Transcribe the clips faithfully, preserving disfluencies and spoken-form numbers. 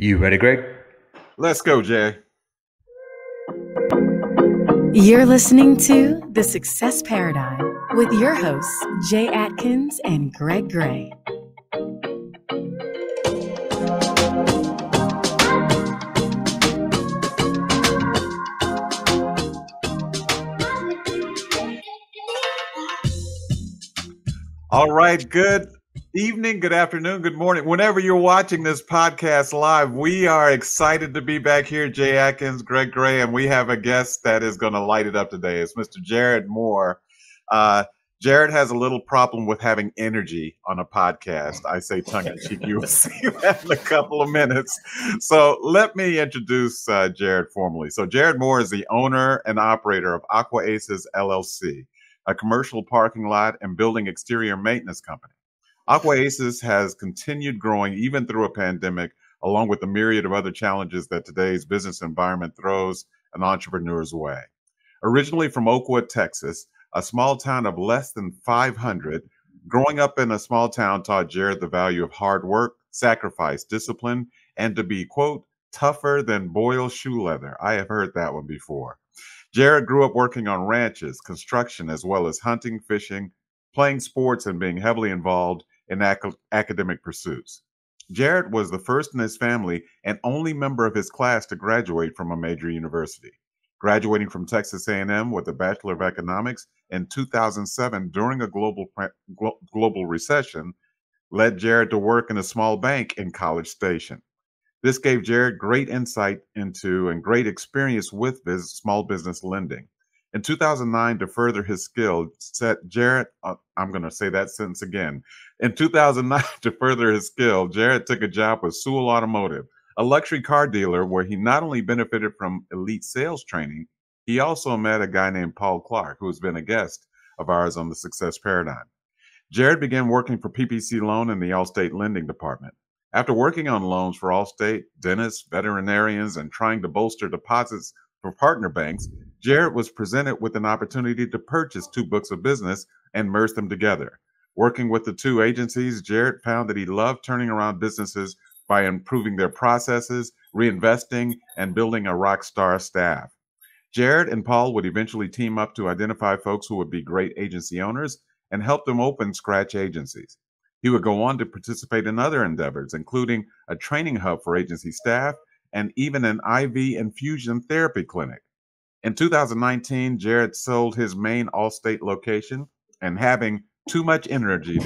You ready, Greg? Let's go, Jay. You're listening to The Success Paradigm with your hosts, Jay Adkins and Greg Gray. All right, good evening, good afternoon, good morning. Whenever you're watching this podcast live, we are excited to be back here. Jay Adkins, Greg Gray, and we have a guest that is going to light it up today. It's Mister Jared Moore. Uh, Jared has a little problem with having energy on a podcast. I say tongue-in-cheek. You will see that in a couple of minutes. So let me introduce uh, Jared formally. So Jared Moore is the owner and operator of Aqua Aces L L C, a commercial parking lot and building exterior maintenance company. Aqua Aces has continued growing even through a pandemic, along with the myriad of other challenges that today's business environment throws an entrepreneur's way. Originally from Oakwood, Texas, a small town of less than five hundred, growing up in a small town taught Jared the value of hard work, sacrifice, discipline, and to be, quote, tougher than boiled shoe leather. I have heard that one before. Jared grew up working on ranches, construction, as well as hunting, fishing, playing sports, and being heavily involved in ac- academic pursuits. Jared was the first in his family and only member of his class to graduate from a major university, graduating from Texas A and M with a Bachelor of Economics in two thousand seven during a global glo- global recession, led Jared to work in a small bank in College Station. This gave Jared great insight into and great experience with business, small business lending. In two thousand nine, to further his skill set, Jared, uh, I'm going to say that sentence again. In two thousand nine, to further his skill, Jared took a job with Sewell Automotive, a luxury car dealer where he not only benefited from elite sales training, he also met a guy named Paul Clark, who has been a guest of ours on The Success Paradigm. Jared began working for P P C Loan in the Allstate lending department. After working on loans for Allstate, dentists, veterinarians, and trying to bolster deposits for partner banks, Jared was presented with an opportunity to purchase two books of business and merge them together. Working with the two agencies, Jared found that he loved turning around businesses by improving their processes, reinvesting, and building a rock star staff. Jared and Paul would eventually team up to identify folks who would be great agency owners and help them open scratch agencies. He would go on to participate in other endeavors, including a training hub for agency staff and even an I V infusion therapy clinic. In two thousand nineteen, Jared sold his main Allstate location and, having too much energy,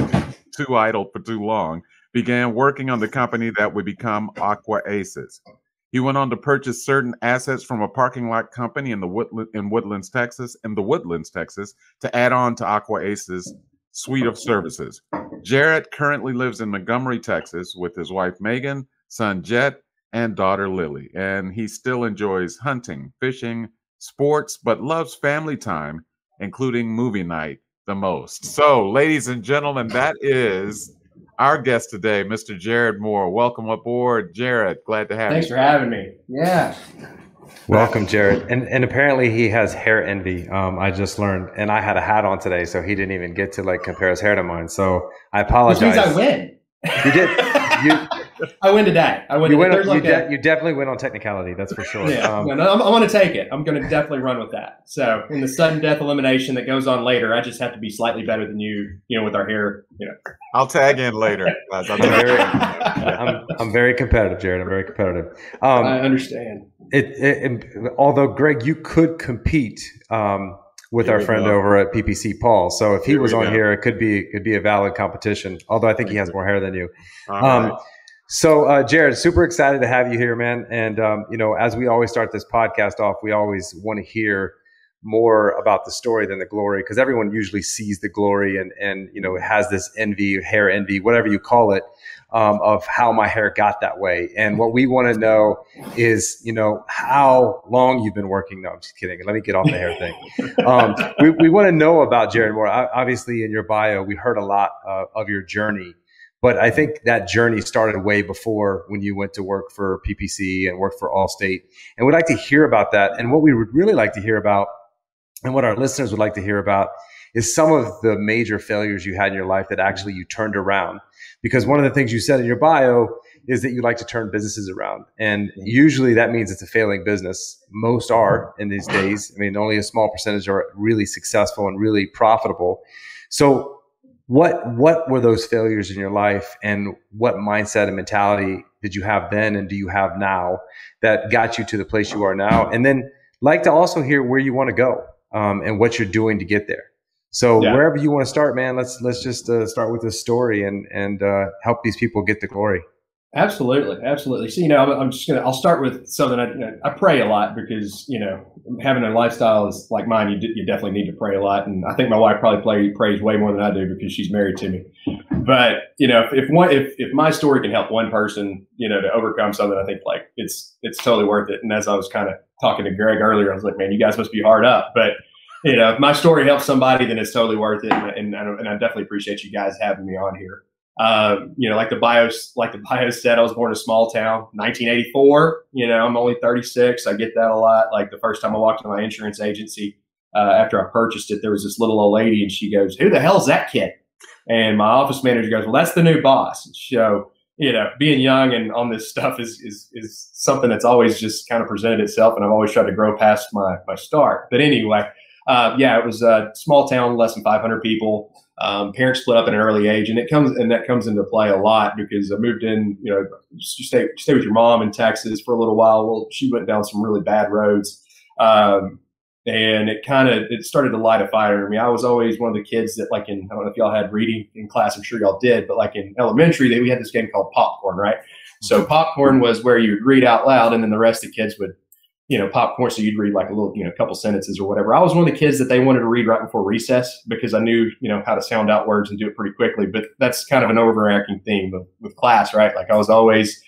too idle for too long, began working on the company that would become Aqua Aces. He went on to purchase certain assets from a parking lot company in the Woodland, in Woodlands, Texas, in the Woodlands, Texas, to add on to Aqua Aces' suite of services. Jared currently lives in Montgomery, Texas, with his wife Megan, son Jet, and daughter Lily, and he still enjoys hunting, fishing, sports, but loves family time, including movie night, the most. So, ladies and gentlemen, that is our guest today, Mister Jared Moore. Welcome aboard, Jared. Glad to have you. Thanks for having me. Yeah. Welcome, Jared. And and apparently he has hair envy. Um, I just learned, and I had a hat on today, so he didn't even get to like compare his hair to mine. So I apologize. Which means I win. You did. You, I win today. I win. You, win on, like you, a, de- you definitely win on technicality. That's for sure. Yeah. Um, no, no, I'm, I'm going to take it. I'm going to definitely run with that. So in the sudden death elimination that goes on later, I just have to be slightly better than you. You know, with our hair. You know. I'll tag in later. Guys. I'm, very, I'm, I'm very competitive, Jared. I'm very competitive. Um, I understand. It, it, it, although, Greg, you could compete um, with here our friend go. over at P P C, Paul. So if he here was on go. here, it could be it could be a valid competition, although I think he has more hair than you. Um, right. So, uh, Jared, super excited to have you here, man. And, um, you know, as we always start this podcast off, we always want to hear more about the story than the glory, because everyone usually sees the glory and, and you know, has this envy, hair envy, whatever you call it, um, of how my hair got that way. And what we want to know is, you know, how long you've been working. No, I'm just kidding. Let me get off the hair thing. Um, we, we want to know about Jared Moore. I, obviously, in your bio, we heard a lot uh, of your journey. But I think that journey started way before when you went to work for P P C and worked for Allstate. And we'd like to hear about that. And what we would really like to hear about, and what our listeners would like to hear about, is some of the major failures you had in your life that actually you turned around. Because one of the things you said in your bio is that you like to turn businesses around. And usually that means it's a failing business. Most are in these days. I mean, only a small percentage are really successful and really profitable. So what what were those failures in your life, and what mindset and mentality did you have then and do you have now that got you to the place you are now? And then like to also hear where you want to go um, and what you're doing to get there. So yeah. Wherever you want to start, man, let's let's just uh, start with this story and and uh, help these people get the glory. Absolutely, absolutely. So you know, I'm, I'm just gonna I'll start with something. I, you know, I pray a lot because you know, having a lifestyle is like mine. You d- you definitely need to pray a lot, and I think my wife probably play, prays way more than I do because she's married to me. But you know, if, if one if if my story can help one person, you know, to overcome something, I think like it's it's totally worth it. And as I was kind of talking to Greg earlier, I was like, man, you guys must be hard up, but. You know, if my story helps somebody, then it's totally worth it. And, and, and I definitely appreciate you guys having me on here. Um, you know, like the bio, like the bio said, I was born in a small town, nineteen eighty-four. You know, I'm only thirty-six. I get that a lot. Like the first time I walked into my insurance agency uh, after I purchased it, there was this little old lady and she goes, "Who the hell's that kid?" And my office manager goes, "Well, that's the new boss." So, you know, being young and on this stuff is, is, is something that's always just kind of presented itself. And I've always tried to grow past my, my start. But anyway, Uh, yeah, it was a small town, less than five hundred people. Um, parents split up at an early age, and it comes and that comes into play a lot because I moved in. You know, you stay stay with your mom in Texas for a little while. Well, she went down some really bad roads, um, and it kind of it started to light a fire in me. I was always one of the kids that, like, in I don't know if y'all had reading in class. I'm sure y'all did, but like in elementary, they, we had this game called popcorn, right? So popcorn was where you would read out loud, and then the rest of the kids would. You know, popcorn. So you'd read like a little, you know, couple sentences or whatever. I was one of the kids that they wanted to read right before recess because I knew, you know, how to sound out words and do it pretty quickly. But that's kind of an overarching theme with, with class, right? Like I was always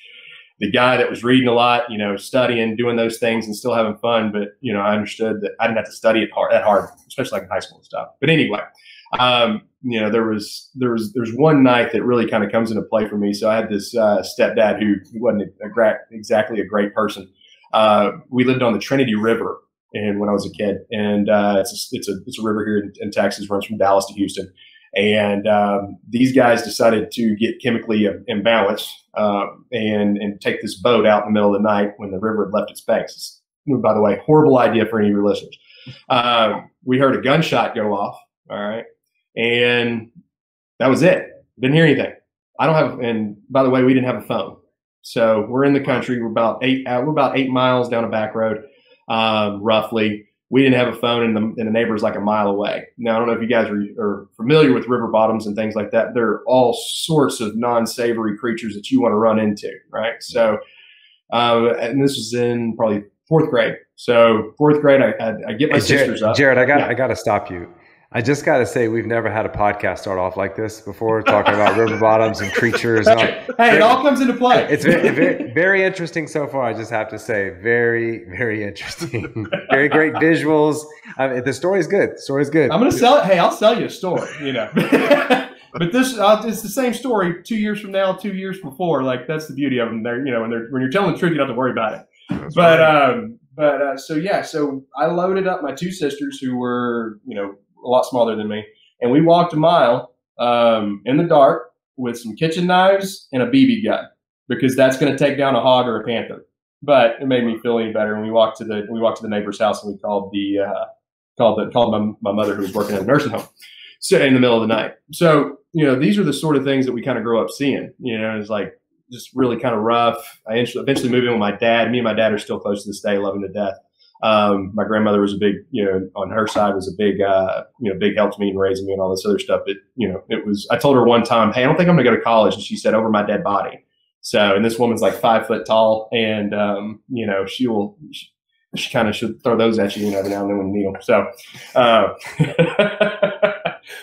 the guy that was reading a lot, you know, studying, doing those things and still having fun. But, you know, I understood that I didn't have to study it hard, that hard, especially like in high school and stuff. But anyway, um, you know, there was, there was, there's one night that really kind of comes into play for me. So I had this uh, stepdad who wasn't a gra- exactly a great person. Uh, we lived on the Trinity River, and when I was a kid, and uh, it's a, it's a it's a river here in, in Texas, runs from Dallas to Houston. And um, these guys decided to get chemically imbalanced uh, and and take this boat out in the middle of the night when the river had left its banks. By the way, horrible idea for any of your listeners. Uh, we heard a gunshot go off, all right, and that was it. Didn't hear anything. I don't have, and by the way, we didn't have a phone. So we're in the country. We're about eight. Uh, we're about eight miles down a back road, um, roughly. We didn't have a phone, and the, and the neighbor's like a mile away. Now I don't know if you guys are, are familiar with river bottoms and things like that. There are all sorts of non-savory creatures that you want to run into, right? So, uh, and this was in probably fourth grade. So fourth grade, I, I, I get my hey, sisters Jared, up. Jared, I got yeah. I got to stop you. I just got to say, we've never had a podcast start off like this before, talking about river bottoms and creatures. And all. Hey, very, it all comes into play. It's very, very, very interesting so far, I just have to say. Very, very interesting. Very great visuals. I mean, the story's good. The story's good. I'm going to sell it. Hey, I'll sell you a story, you know. But this uh, it's the same story two years from now, two years before. Like, that's the beauty of them. They're, you know, when, they're, when you're telling the truth, you don't have to worry about it. That's but, right. um, but uh, so, yeah, so I loaded up my two sisters who were, you know, a lot smaller than me. And we walked a mile um, in the dark with some kitchen knives and a B B gun because that's going to take down a hog or a panther. But it made me feel any better. And we walked to the we walked to the neighbor's house and we called the uh, called the, called my, my mother who was working at a nursing home so in the middle of the night. So you know these are the sort of things that we kind of grow up seeing. You know, it's like just really kind of rough. I eventually moved in with my dad. Me and my dad are still close to this day, loving to death. Um, my grandmother was a big, you know, on her side was a big, uh, you know, big help to me and raising me and all this other stuff. But, you know, it was, I told her one time, "Hey, I don't think I'm gonna go to college." And she said, "Over my dead body." So, and this woman's like five foot tall and, um, you know, she will, she, she kind of should throw those at you, you know, every now and then when you kneel. So, uh,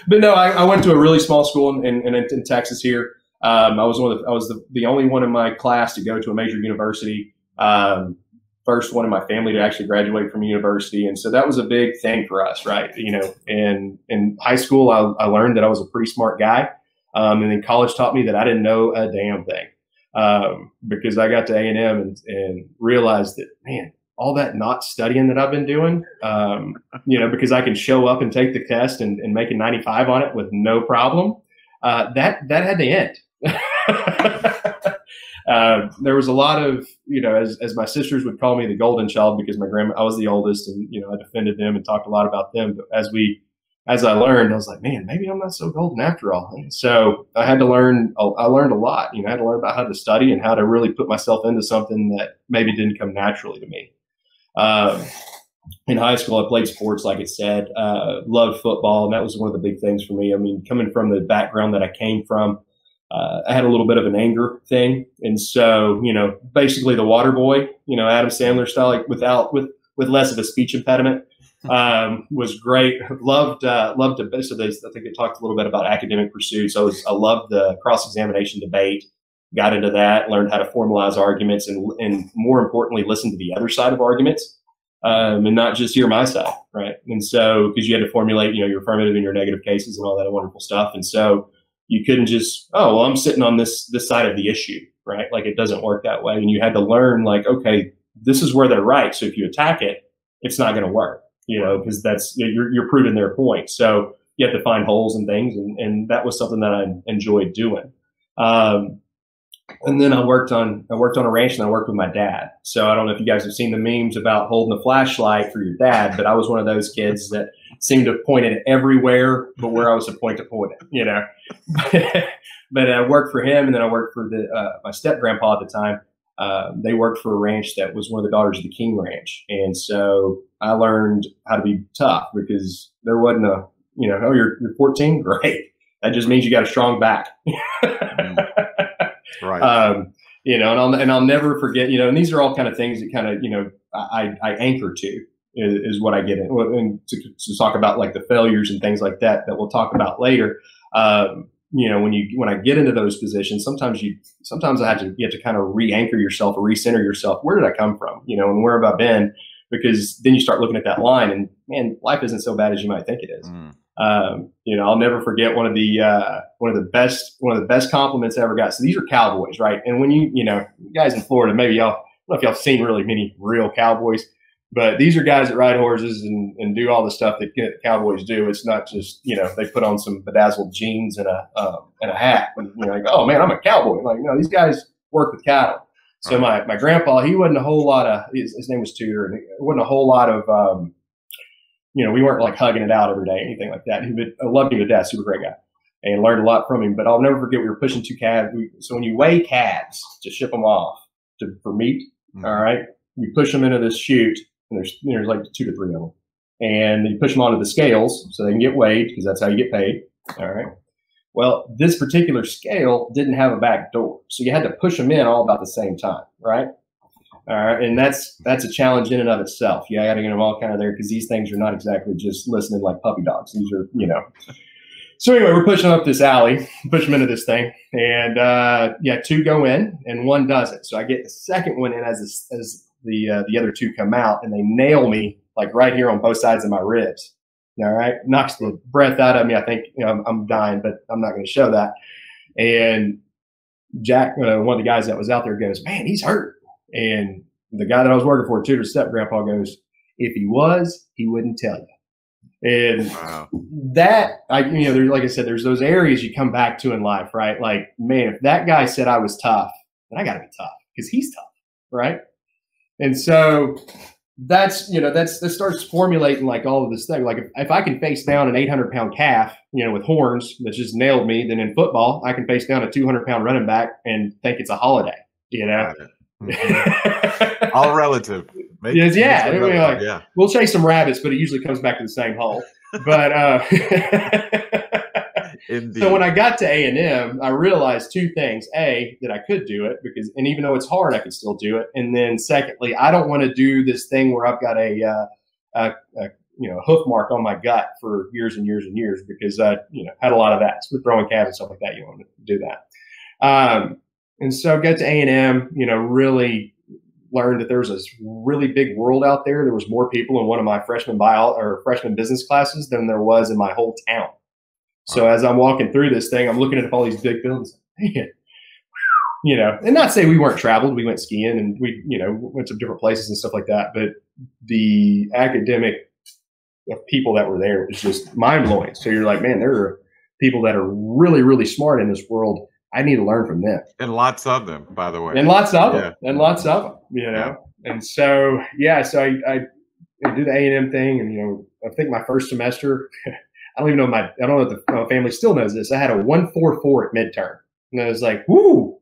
but no, I, I went to a really small school in, in, in Texas here. Um, I was one of the, I was the, the only one in my class to go to a major university. Um, First one in my family to actually graduate from university, and so that was a big thing for us, right? You know, and in high school, I, I learned that I was a pretty smart guy, um, and then college taught me that I didn't know a damn thing um, because I got to A and M and, and realized that, man, all that not studying that I've been doing, um, you know, because I can show up and take the test and, and make a ninety-five on it with no problem. Uh, that that had to end. uh, there was a lot of, you know, as, as my sisters would call me, the golden child, because my grandma, I was the oldest, and, you know, I defended them and talked a lot about them. But as we, as I learned, I was like, man, maybe I'm not so golden after all. And so I had to learn, I learned a lot, you know, I had to learn about how to study and how to really put myself into something that maybe didn't come naturally to me. Um, in high school, I played sports, like I said, uh, loved football. And that was one of the big things for me. I mean, coming from the background that I came from, uh, I had a little bit of an anger thing. And so, you know, basically the water boy, you know, Adam Sandler style, like without, with, with less of a speech impediment. Um, was great. Loved, uh, loved debate. So they, I think they talked a little bit about academic pursuits. I was, I loved the cross-examination debate, got into that, learned how to formalize arguments and, and more importantly, listen to the other side of arguments, um, and not just hear my side. Right. And so, cause you had to formulate, you know, your affirmative and your negative cases and all that wonderful stuff. And so you couldn't just, oh, well, I'm sitting on this, this side of the issue, right? Like it doesn't work that way. And you had to learn like, okay, this is where they're right. So if you attack it, it's not going to work. You know, because that's you're you're proving their point. So you have to find holes and things, and, and that was something that I enjoyed doing. Um, and then I worked on I worked on a ranch, and I worked with my dad. So I don't know if you guys have seen the memes about holding a flashlight for your dad, but I was one of those kids that seemed to point it everywhere, but where I was a point to point it. You know, but I worked for him, and then I worked for the uh, my step grandpa at the time. Uh, they worked for a ranch that was one of the daughters of the King Ranch. And so I learned how to be tough because there wasn't a, you know, oh, you're, you're fourteen. Great. That just means you got a strong back. Right. Um, you know, and I'll, and I'll never forget, you know, and these are all kind of things that kind of, you know, I, I anchor to is, is what I get in. And to, to talk about like the failures and things like that, that we'll talk about later. Um, You know, when you when I get into those positions, sometimes you sometimes I have to you have to kind of re-anchor yourself or recenter yourself. Where did I come from? You know, and where have I been? Because then you start looking at that line, and man, life isn't so bad as you might think it is. Mm. Um, you know, I'll never forget one of the uh, one of the best one of the best compliments I ever got. So these are cowboys, right? And when you you know you guys in Florida, maybe y'all I don't know if y'all have seen really many real cowboys. But these are guys that ride horses and, and do all the stuff that cowboys do. It's not just, you know, they put on some bedazzled jeans and a um, and a hat. And you're like, oh, man, I'm a cowboy. Like, no, these guys work with cattle. So my, my grandpa, he wasn't a whole lot of – his name was Tudor. And it wasn't a whole lot of um, – you know, we weren't like hugging it out every day or anything like that. He would, I loved him to death, super great guy, and learned a lot from him. But I'll never forget we were pushing two calves. We, so when you weigh calves to ship them off to, for meat, mm-hmm. all right, you push them into this chute. And there's, there's like two to three of them. And you push them onto the scales so they can get weighed because that's how you get paid. All right. Well, this particular scale didn't have a back door. So you had to push them in all about the same time. Right. All right. And that's that's a challenge in and of itself. You got to get them all kind of there because these things are not exactly just listening like puppy dogs. These are, you know. So anyway, we're pushing up this alley, push them into this thing. And uh, yeah, two go in and one doesn't. So I get the second one in as a, as the uh, the other two come out and they nail me like right here on both sides of my ribs. All right. Knocks the breath out of me. I think you know, I'm, I'm dying, but I'm not going to show that. And Jack, uh, one of the guys that was out there goes, man, he's hurt. And the guy that I was working for, Tudor's step grandpa, goes, if he was, he wouldn't tell you. And wow. that, I, you know, there's, like I said, there's those areas you come back to in life, right? Like, man, if that guy said I was tough, then I got to be tough because he's tough. Right. And so that's, you know, that's, that starts formulating like all of this thing. Like if, if I can face down an eight hundred pound calf, you know, with horns that just nailed me, then in football, I can face down a two hundred pound running back and think it's a holiday, you know, all relative. Make, yes, yeah. Make relative. Like, yeah. We'll chase some rabbits, but it usually comes back to the same hole. But, uh, Indeed. So when I got to A and M, I realized two things. A, that I could do it because, and even though it's hard, I could still do it. And then secondly, I don't want to do this thing where I've got a, uh, a, a you know, hoof mark on my gut for years and years and years because I, you know, had a lot of that with throwing calves and stuff like that. You want to do that. Um, and so I got to A and M, you know, really learned that there was this really big world out there. There was more people in one of my freshman bio or freshman business classes than there was in my whole town. So as I'm walking through this thing, I'm looking at all these big buildings, man, you know, and not say we weren't traveled. We went skiing and we, you know, went to different places and stuff like that. But the academic people that were there was just mind blowing. So you're like, man, there are people that are really, really smart in this world I need to learn from them. And lots of them, by the way. And lots of yeah. them. And lots of them, you know. Yeah. And so, yeah, so I, I, I do the A and M thing. And, you know, I think my first semester, I don't even know my, I don't know if the my family still knows this. I had a one four four at midterm. And I was like, whoo,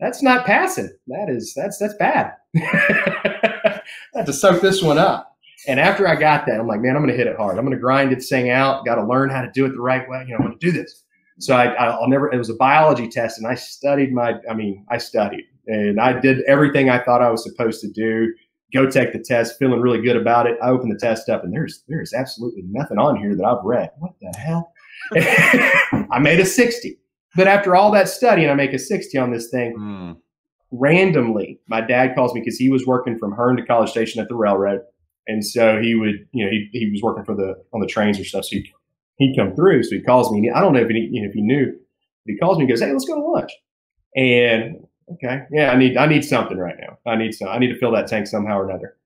that's not passing. That is, that's, that's bad. I had to soak this one up. And after I got that, I'm like, man, I'm going to hit it hard. I'm going to grind this thing out. Got to learn how to do it the right way. You know, I'm going to do this. So I, I'll never, it was a biology test and I studied my, I mean, I studied and I did everything I thought I was supposed to do. Go take the test, feeling really good about it. I opened the test up and there's, there's absolutely nothing on here that I've read. What the hell? I made a sixty, but after all that study and I make a sixty on this thing, mm. randomly, my dad calls me because he was working from Hearn to College Station at the railroad. And so he would, you know, he, he was working for the, on the trains or stuff. So he'd, he'd come through. So he calls me. I don't know if he, you know, if he knew, but he calls me and goes, hey, let's go to lunch. And okay, yeah, I need, I need something right now. I need some, I need to fill that tank somehow or another.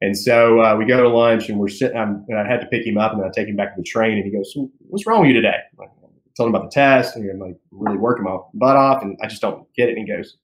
And so uh, we go to lunch and we're sitting, I'm, and I had to pick him up and I take him back to the train and he goes, so what's wrong with you today? I'm like, I told him about the test and I'm like really working my butt off and I just don't get it. And he goes,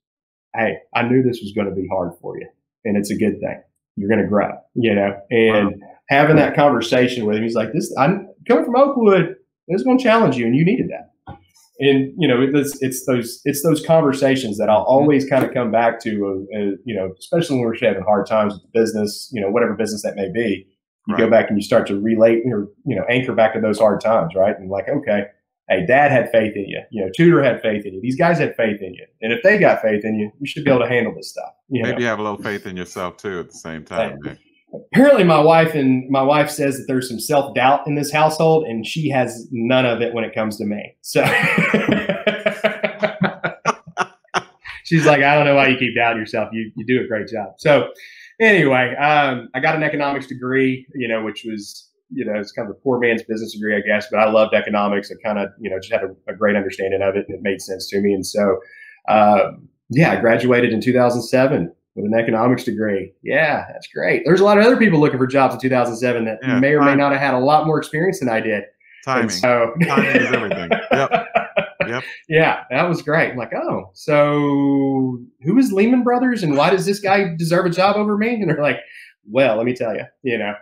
hey, I knew this was going to be hard for you and it's a good thing. You're going to grow, you know, and wow. having that conversation with him, he's like, this, I'm coming from Oakwood. It's going to challenge you. And you needed that. And, you know, it's, it's those, it's those conversations that I'll always kind of come back to, uh, uh, you know, especially when we're having hard times with the business, you know, whatever business that may be, you right. go back and you start to relate or, you know, anchor back to those hard times. Right. And like, okay, hey, dad had faith in you, you know, tutor had faith in you. These guys had faith in you. And if they got faith in you, you should be able to handle this stuff. You Maybe know? You have a little faith in yourself too at the same time. Hey. Apparently my wife and my wife says that there's some self-doubt in this household and she has none of it when it comes to me. So she's like, I don't know why you keep doubting yourself. You, you do a great job. So anyway, um, I got an economics degree, you know, which was, you know, it's kind of a poor man's business degree, I guess, but I loved economics. I kind of, you know, just had a, a great understanding of it and it made sense to me. And so, uh, yeah, I graduated in two thousand seven with an economics degree. Yeah, that's great. There's a lot of other people looking for jobs in two thousand seven that yeah, may or time. may not have had a lot more experience than I did. Timing. So, timing is everything. Yep. Yep. Yeah, that was great. I'm like, oh, so who is Lehman Brothers and why does this guy deserve a job over me? And they're like, well, let me tell you, you know.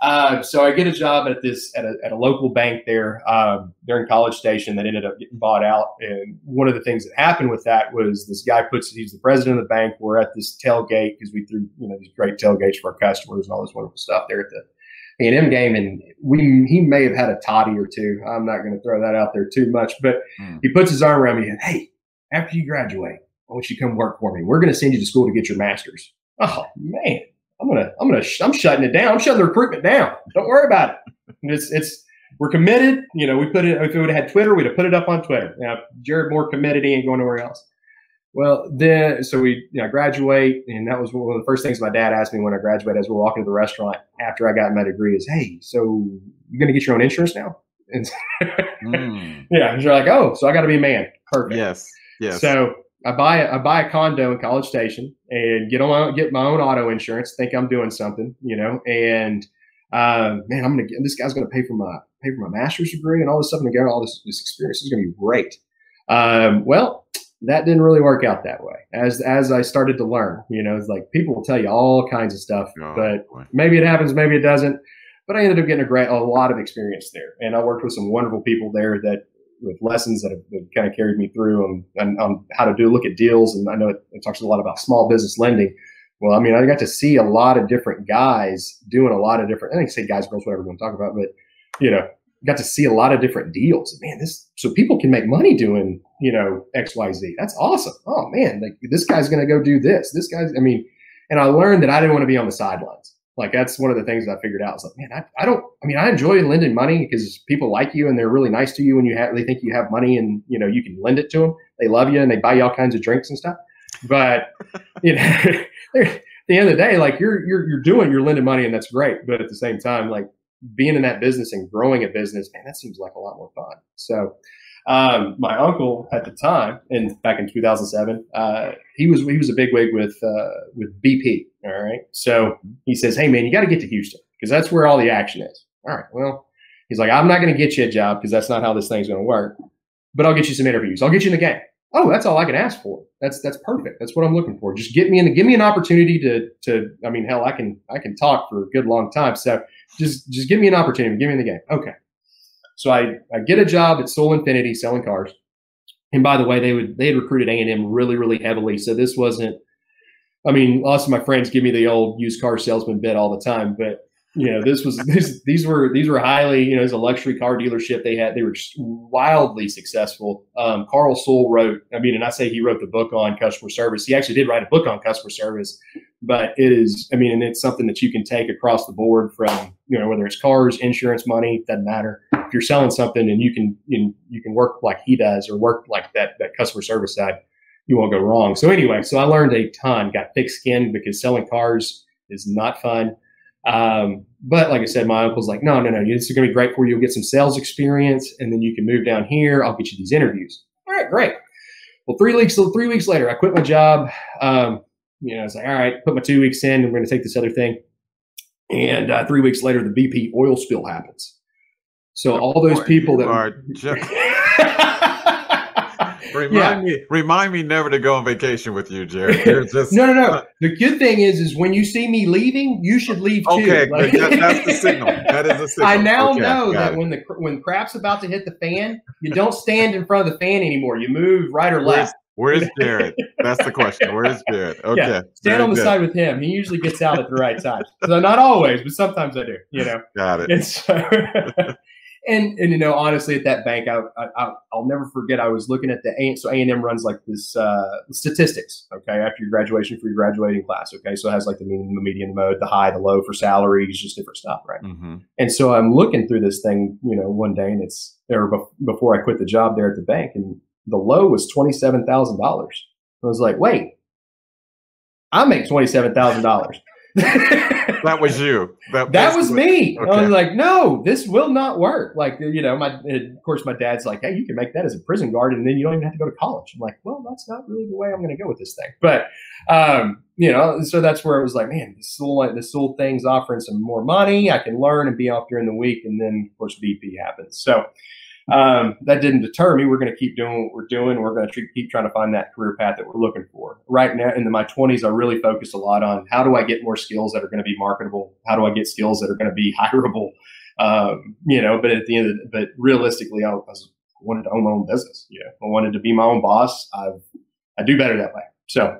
Uh, so I get a job at this at a, at a local bank there. Uh, they're in College Station that ended up getting bought out. And one of the things that happened with that was this guy puts he's the president of the bank. We're at this tailgate because we threw you know these great tailgates for our customers and all this wonderful stuff there at the A and M game. And we he may have had a toddy or two. I'm not going to throw that out there too much, but mm. he puts his arm around me and hey, after you graduate, I want you to come work for me. We're going to send you to school to get your master's. Oh man. I'm gonna, I'm gonna, I'm shutting it down. I'm shutting the recruitment down. Don't worry about it. It's, it's, we're committed. You know, we put it. If we would have had Twitter, we'd have put it up on Twitter. Now, Jared Moore committed. He ain't going nowhere else. Well, then, so we, you know, graduate, and that was one of the first things my dad asked me when I graduated. As we were walking to the restaurant after I got my degree, is, hey, so you're gonna get your own insurance now? And mm. yeah, and you're like, oh, so I got to be a man. Perfect. Yes. Yes. So. I buy a, I buy a condo in College Station and get on my own, get my own auto insurance. Think I'm doing something, you know. And uh, man, I'm gonna get, this guy's gonna pay for my pay for my master's degree and all this stuff. And again, all this this experience is gonna be great. Um, well, that didn't really work out that way. As as I started to learn, you know, it's like people will tell you all kinds of stuff, oh, but boy. Maybe it happens, maybe it doesn't. But I ended up getting a great a lot of experience there, and I worked with some wonderful people there that. With lessons that have, have kind of carried me through on, on, on how to do look at deals. And I know it, it talks a lot about small business lending. Well, I mean, I got to see a lot of different guys doing a lot of different, I think say guys, girls, whatever we want to talk about, but you know, got to see a lot of different deals, man, this, so people can make money doing, you know, X, Y, Z. That's awesome. Oh man, like this guy's going to go do this, this guy's, I mean, and I learned that I didn't want to be on the sidelines. Like that's one of the things that I figured out. It's like, man, I, I don't. I mean, I enjoy lending money because people like you and they're really nice to you when you have. They think you have money and you know you can lend it to them. They love you and they buy you all kinds of drinks and stuff. But you know, at the end of the day, like you're you're you're doing you're lending money and that's great. But at the same time, like being in that business and growing a business, man, that seems like a lot more fun. So, um, my uncle at the time, and back in two thousand seven, uh, he was he was a bigwig with uh, with B P. All right. So he says, hey, man, you got to get to Houston because that's where all the action is. All right. Well, he's like, I'm not going to get you a job because that's not how this thing's going to work. But I'll get you some interviews. I'll get you in the game. oh, that's all I can ask for. That's that's perfect. That's what I'm looking for. Just get me in, give me an opportunity to to. I mean, hell, I can I can talk for a good long time. So just just give me an opportunity. Give me the game. Okay. So I I get a job at Sewell Infinity selling cars. And by the way, they would they had recruited A and M really really heavily. So this wasn't. I mean, lots of my friends give me the old used car salesman bit all the time, but you know, this was this, these were these were highly, you know, as a luxury car dealership they had, they were wildly successful. Um, Carl Sewell wrote, I mean, and I say he wrote the book on customer service. He actually did write a book on customer service, but it is, I mean, and it's something that you can take across the board from, you know, whether it's cars, insurance, money, doesn't matter. If you're selling something and you can you, you can work like he does or work like that that customer service side, you won't go wrong. So anyway, so I learned a ton. Got thick skin because selling cars is not fun. Um, but like I said, my uncle's like, no, no, no, this is going to be great for you. You'll get some sales experience and then you can move down here. I'll get you these interviews. All right, great. Well, three weeks, three weeks later, I quit my job. Um, you know, I was like, all right, put my two weeks in. I'm going to take this other thing. And, uh, three weeks later, the B P oil spill happens. So oh, all those boy, people that are just Remind yeah. me, remind me never to go on vacation with you, Jared. Just, no, no, no. The good thing is, is when you see me leaving, you should leave too. Okay, like, that, that's the signal. That is the signal. I now okay, know that it. when the when crap's about to hit the fan, you don't stand in front of the fan anymore. You move right or where's, left. Where's Jared? That's the question. Where's Jared? Okay, yeah, stand on the good. side with him. He usually gets out at the right time. So not always, but sometimes I do. You know. Got it. And so, And, and, you know, honestly, at that bank, I, I, I'll never forget, I was looking at the A and M. So A and M runs like this uh, statistics, okay, after your graduation for your graduating class, okay? So it has like the mean, the median, the mode, the high, the low for salaries, just different stuff, right? Mm-hmm. And so I'm looking through this thing, you know, one day, and it's there before I quit the job there at the bank, and the low was twenty-seven thousand dollars. I was like, wait, I make twenty-seven thousand dollars. That was you. That, that was me. Okay. I was like, no, this will not work. Like, you know, my of course, my dad's like, hey, you can make that as a prison guard, and then you don't even have to go to college. I'm like, well, that's not really the way I'm going to go with this thing. But, um, you know, so that's where it was like, man, this whole, this whole thing's offering some more money. I can learn and be off during the week. And then, of course, B P happens. So um, that didn't deter me. We're going to keep doing what we're doing. We're going to keep trying to find that career path that we're looking for. Right now, in my twenties, I really focused a lot on how do I get more skills that are going to be marketable? How do I get skills that are going to be hireable? Um, you know, but at the end of the, but realistically, I was, I wanted to own my own business. You know, I wanted to be my own boss. I I do better that way. So,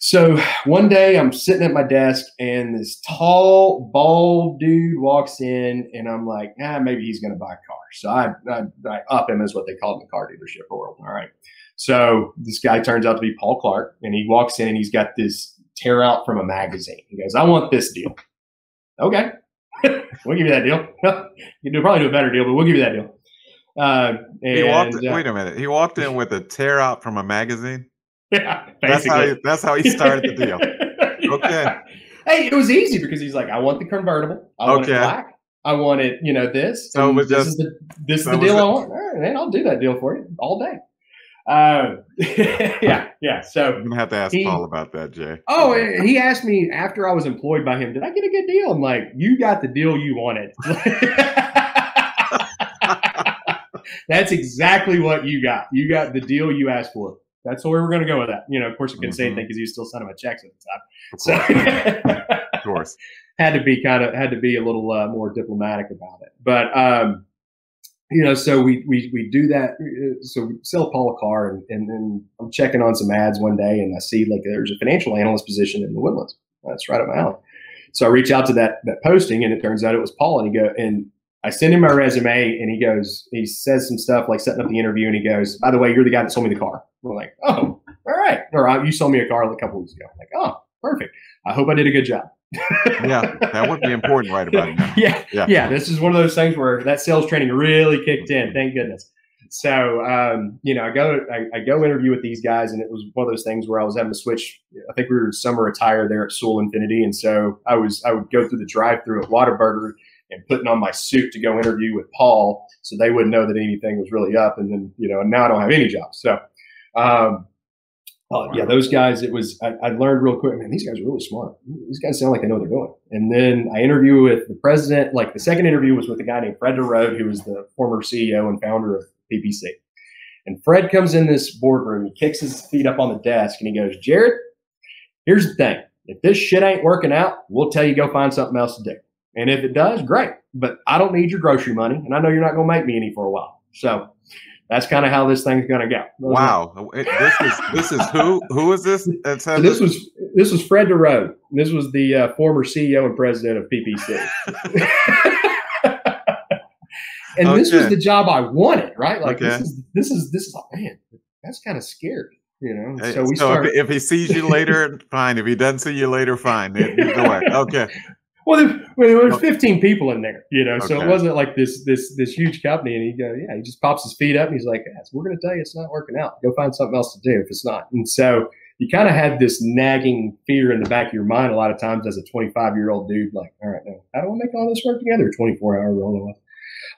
so one day I'm sitting at my desk and this tall, bald dude walks in and I'm like, ah, maybe he's going to buy a car. So I, I, I up him is what they call in the car dealership world. All right. So this guy turns out to be Paul Clark, and he walks in and he's got this tear out from a magazine. He goes, I want this deal. Okay. We'll give you that deal. You can probably do a better deal, but we'll give you that deal. Uh, and, he walked in, uh, wait a minute. He walked in with a tear out from a magazine. Yeah, that's how, he, that's how he started the deal. Yeah. Okay. Hey, it was easy because he's like, I want the convertible. I want okay. it black. I want it, you know, this. So this just, is the, this so is the deal I want. All right, man, I'll do that deal for you all day. Uh, yeah, yeah. So I'm gonna have to ask he, Paul about that, Jay. Oh, yeah. He asked me after I was employed by him, did I get a good deal? I'm like, you got the deal you wanted. That's exactly what you got. You got the deal you asked for. That's where we're going to go with that. You know, of course, I couldn't mm-hmm. say anything because he was still signing my checks at the time. So, of course, had to be kind of had to be a little uh, more diplomatic about it. But um, you know, so we we we do that. So we sell Paul a car, and, and then I'm checking on some ads one day, and I see like there's a financial analyst position in the Woodlands. That's right up my alley. So I reach out to that that posting, and it turns out it was Paul. And he go and I send him my resume, and he goes, he says some stuff like setting up the interview, and he goes, by the way, you're the guy that sold me the car. We're like, oh, all right. Or you sold me a car a couple weeks ago. I'm like, oh, perfect. I hope I did a good job. Yeah, that would be important right about it now. Yeah, yeah, yeah. This is one of those things where that sales training really kicked in. Thank goodness. So, um, you know, I go, I, I go interview with these guys, and it was one of those things where I was having to switch. I think we were in summer attire there at Sewell Infinity, and so I was, I would go through the drive-through at Whataburger and putting on my suit to go interview with Paul, so they wouldn't know that anything was really up. And then, you know, now I don't have any jobs. So, um, oh, yeah, those guys, it was, I, I learned real quick, man, these guys are really smart. These guys sound like they know what they're doing. And then I interview with the president, like the second interview was with a guy named Fred DeRoad, who was the former C E O and founder of P P C. And Fred comes in this boardroom, he kicks his feet up on the desk, and he goes, Jared, here's the thing. If this shit ain't working out, we'll tell you go find something else to do. And if it does, great. But I don't need your grocery money, and I know you're not going to make me any for a while. So that's kind of how this thing's going to go. Wow. It, this is this is who who is this? That's so this was this was Fred DeRoad. This was the uh, former C E O and president of P P C. And okay. This was the job I wanted, right? Like okay. this is this is this is like, man, that's kind of scary, you know. Hey, so we so started, if, if he sees you later, fine. If he doesn't see you later, fine. Either way. Okay. Well, there, well, there were fifteen people in there, you know, okay. So it wasn't like this this this huge company. And he go, yeah, he just pops his feet up and he's like, yes, we're going to tell you it's not working out. Go find something else to do if it's not. And so you kind of had this nagging fear in the back of your mind a lot of times as a twenty-five year old dude, like, all right, now how do I make all this work together? twenty-four hour rolling.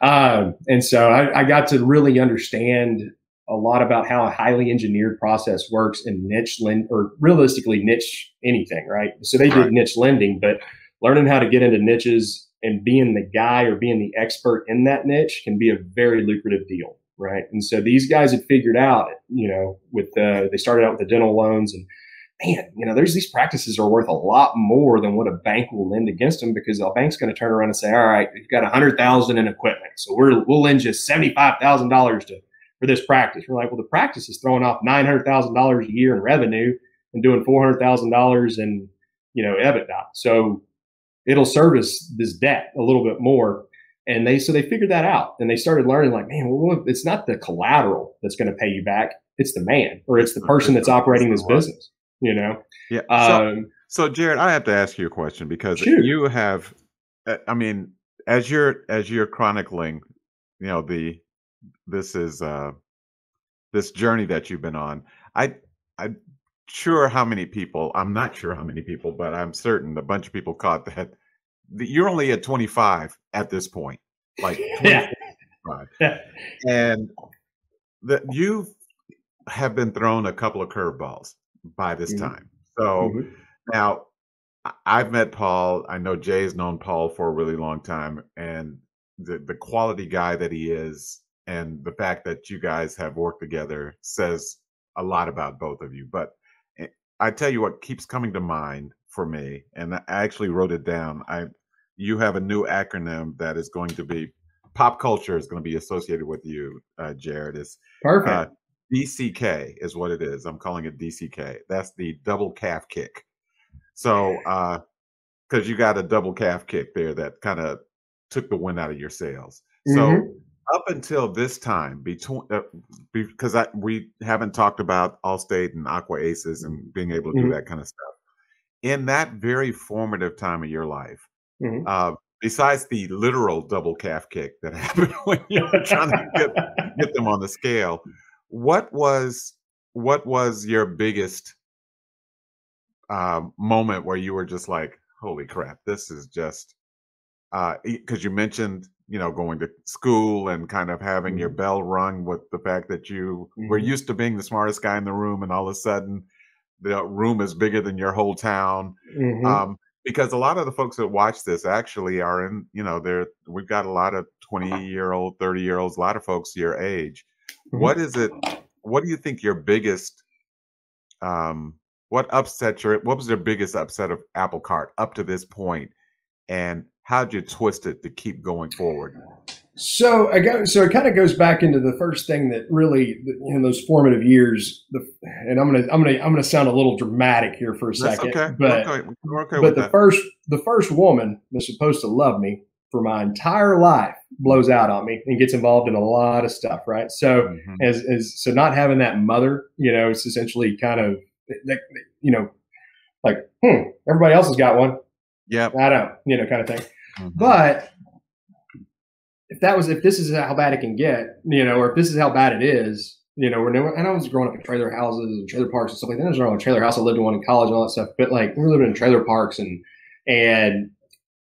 Um, and so I, I got to really understand a lot about how a highly engineered process works in niche lend or realistically niche anything, right? So they did niche lending, but learning how to get into niches and being the guy or being the expert in that niche can be a very lucrative deal, right? And so these guys had figured out, you know, with the, they started out with the dental loans and man, you know, there's these practices are worth a lot more than what a bank will lend against them because a bank's going to turn around and say, all right, you've got one hundred thousand dollars in equipment. So we're, we'll lend you seventy-five thousand dollars to for this practice. We're like, well, the practice is throwing off nine hundred thousand dollars a year in revenue and doing four hundred thousand dollars in, you know, EBITDA. So it'll service this debt a little bit more. And they, so they figured that out and they started learning like, man, well, it's not the collateral that's going to pay you back. It's the man or it's the person that's operating this business. You know? Yeah. Um, so, so Jared, I have to ask you a question because shoot. you have, I mean, as you're, as you're chronicling, you know, the, this is, uh, this journey that you've been on, I, I'm sure how many people, I'm not sure how many people, but I'm certain a bunch of people caught that, that you're only at twenty-five at this point, like, yeah. And that you have been thrown a couple of curveballs by this mm-hmm. time. So mm-hmm. now I've met Paul. I know Jay's known Paul for a really long time and the, the quality guy that he is and the fact that you guys have worked together says a lot about both of you. But I tell you what keeps coming to mind for me, and I actually wrote it down. I you have a new acronym that is going to be pop culture is going to be associated with you, uh, Jared. It's perfect. Uh, D C K is what it is. I'm calling it D C K. That's the double calf kick. So, uh, because you got a double calf kick there that kind of took the wind out of your sails. Mm-hmm. So up until this time, between uh, because I, we haven't talked about Allstate and Aqua Aces and being able to mm-hmm. do that kind of stuff. In that very formative time of your life, mm-hmm. uh, besides the literal double calf kick that happened when you were trying to get, get them on the scale, What was what was your biggest uh, moment where you were just like, holy crap, this is just uh, because you mentioned, you know, going to school and kind of having mm-hmm. your bell rung with the fact that you mm-hmm. were used to being the smartest guy in the room. And all of a sudden the room is bigger than your whole town, mm-hmm. um, because a lot of the folks that watch this actually are in, you know, they're we've got a lot of twenty year old, thirty year olds, a lot of folks your age. What is it? What do you think your biggest, um, what upset your, what was your biggest upset of apple cart up to this point, and how'd you twist it to keep going forward? So I go, so it kind of goes back into the first thing that really in those formative years, the, and I'm going to, I'm going to, I'm going to sound a little dramatic here for a second, okay. but, okay. Okay but the that. first, the first woman that's supposed to love me for my entire life blows out on me and gets involved in a lot of stuff. Right. So mm-hmm. as, as, so not having that mother, you know, it's essentially kind of, you know, like, Hmm, everybody else has got one. Yeah. I don't, you know, kind of thing. Mm-hmm. But if that was, if this is how bad it can get, you know, or if this is how bad it is, you know, we're never, and I was growing up in trailer houses and trailer parks and stuff like that. I was growing up in a trailer house. I lived in one in college and all that stuff, but like we were living in trailer parks and, and,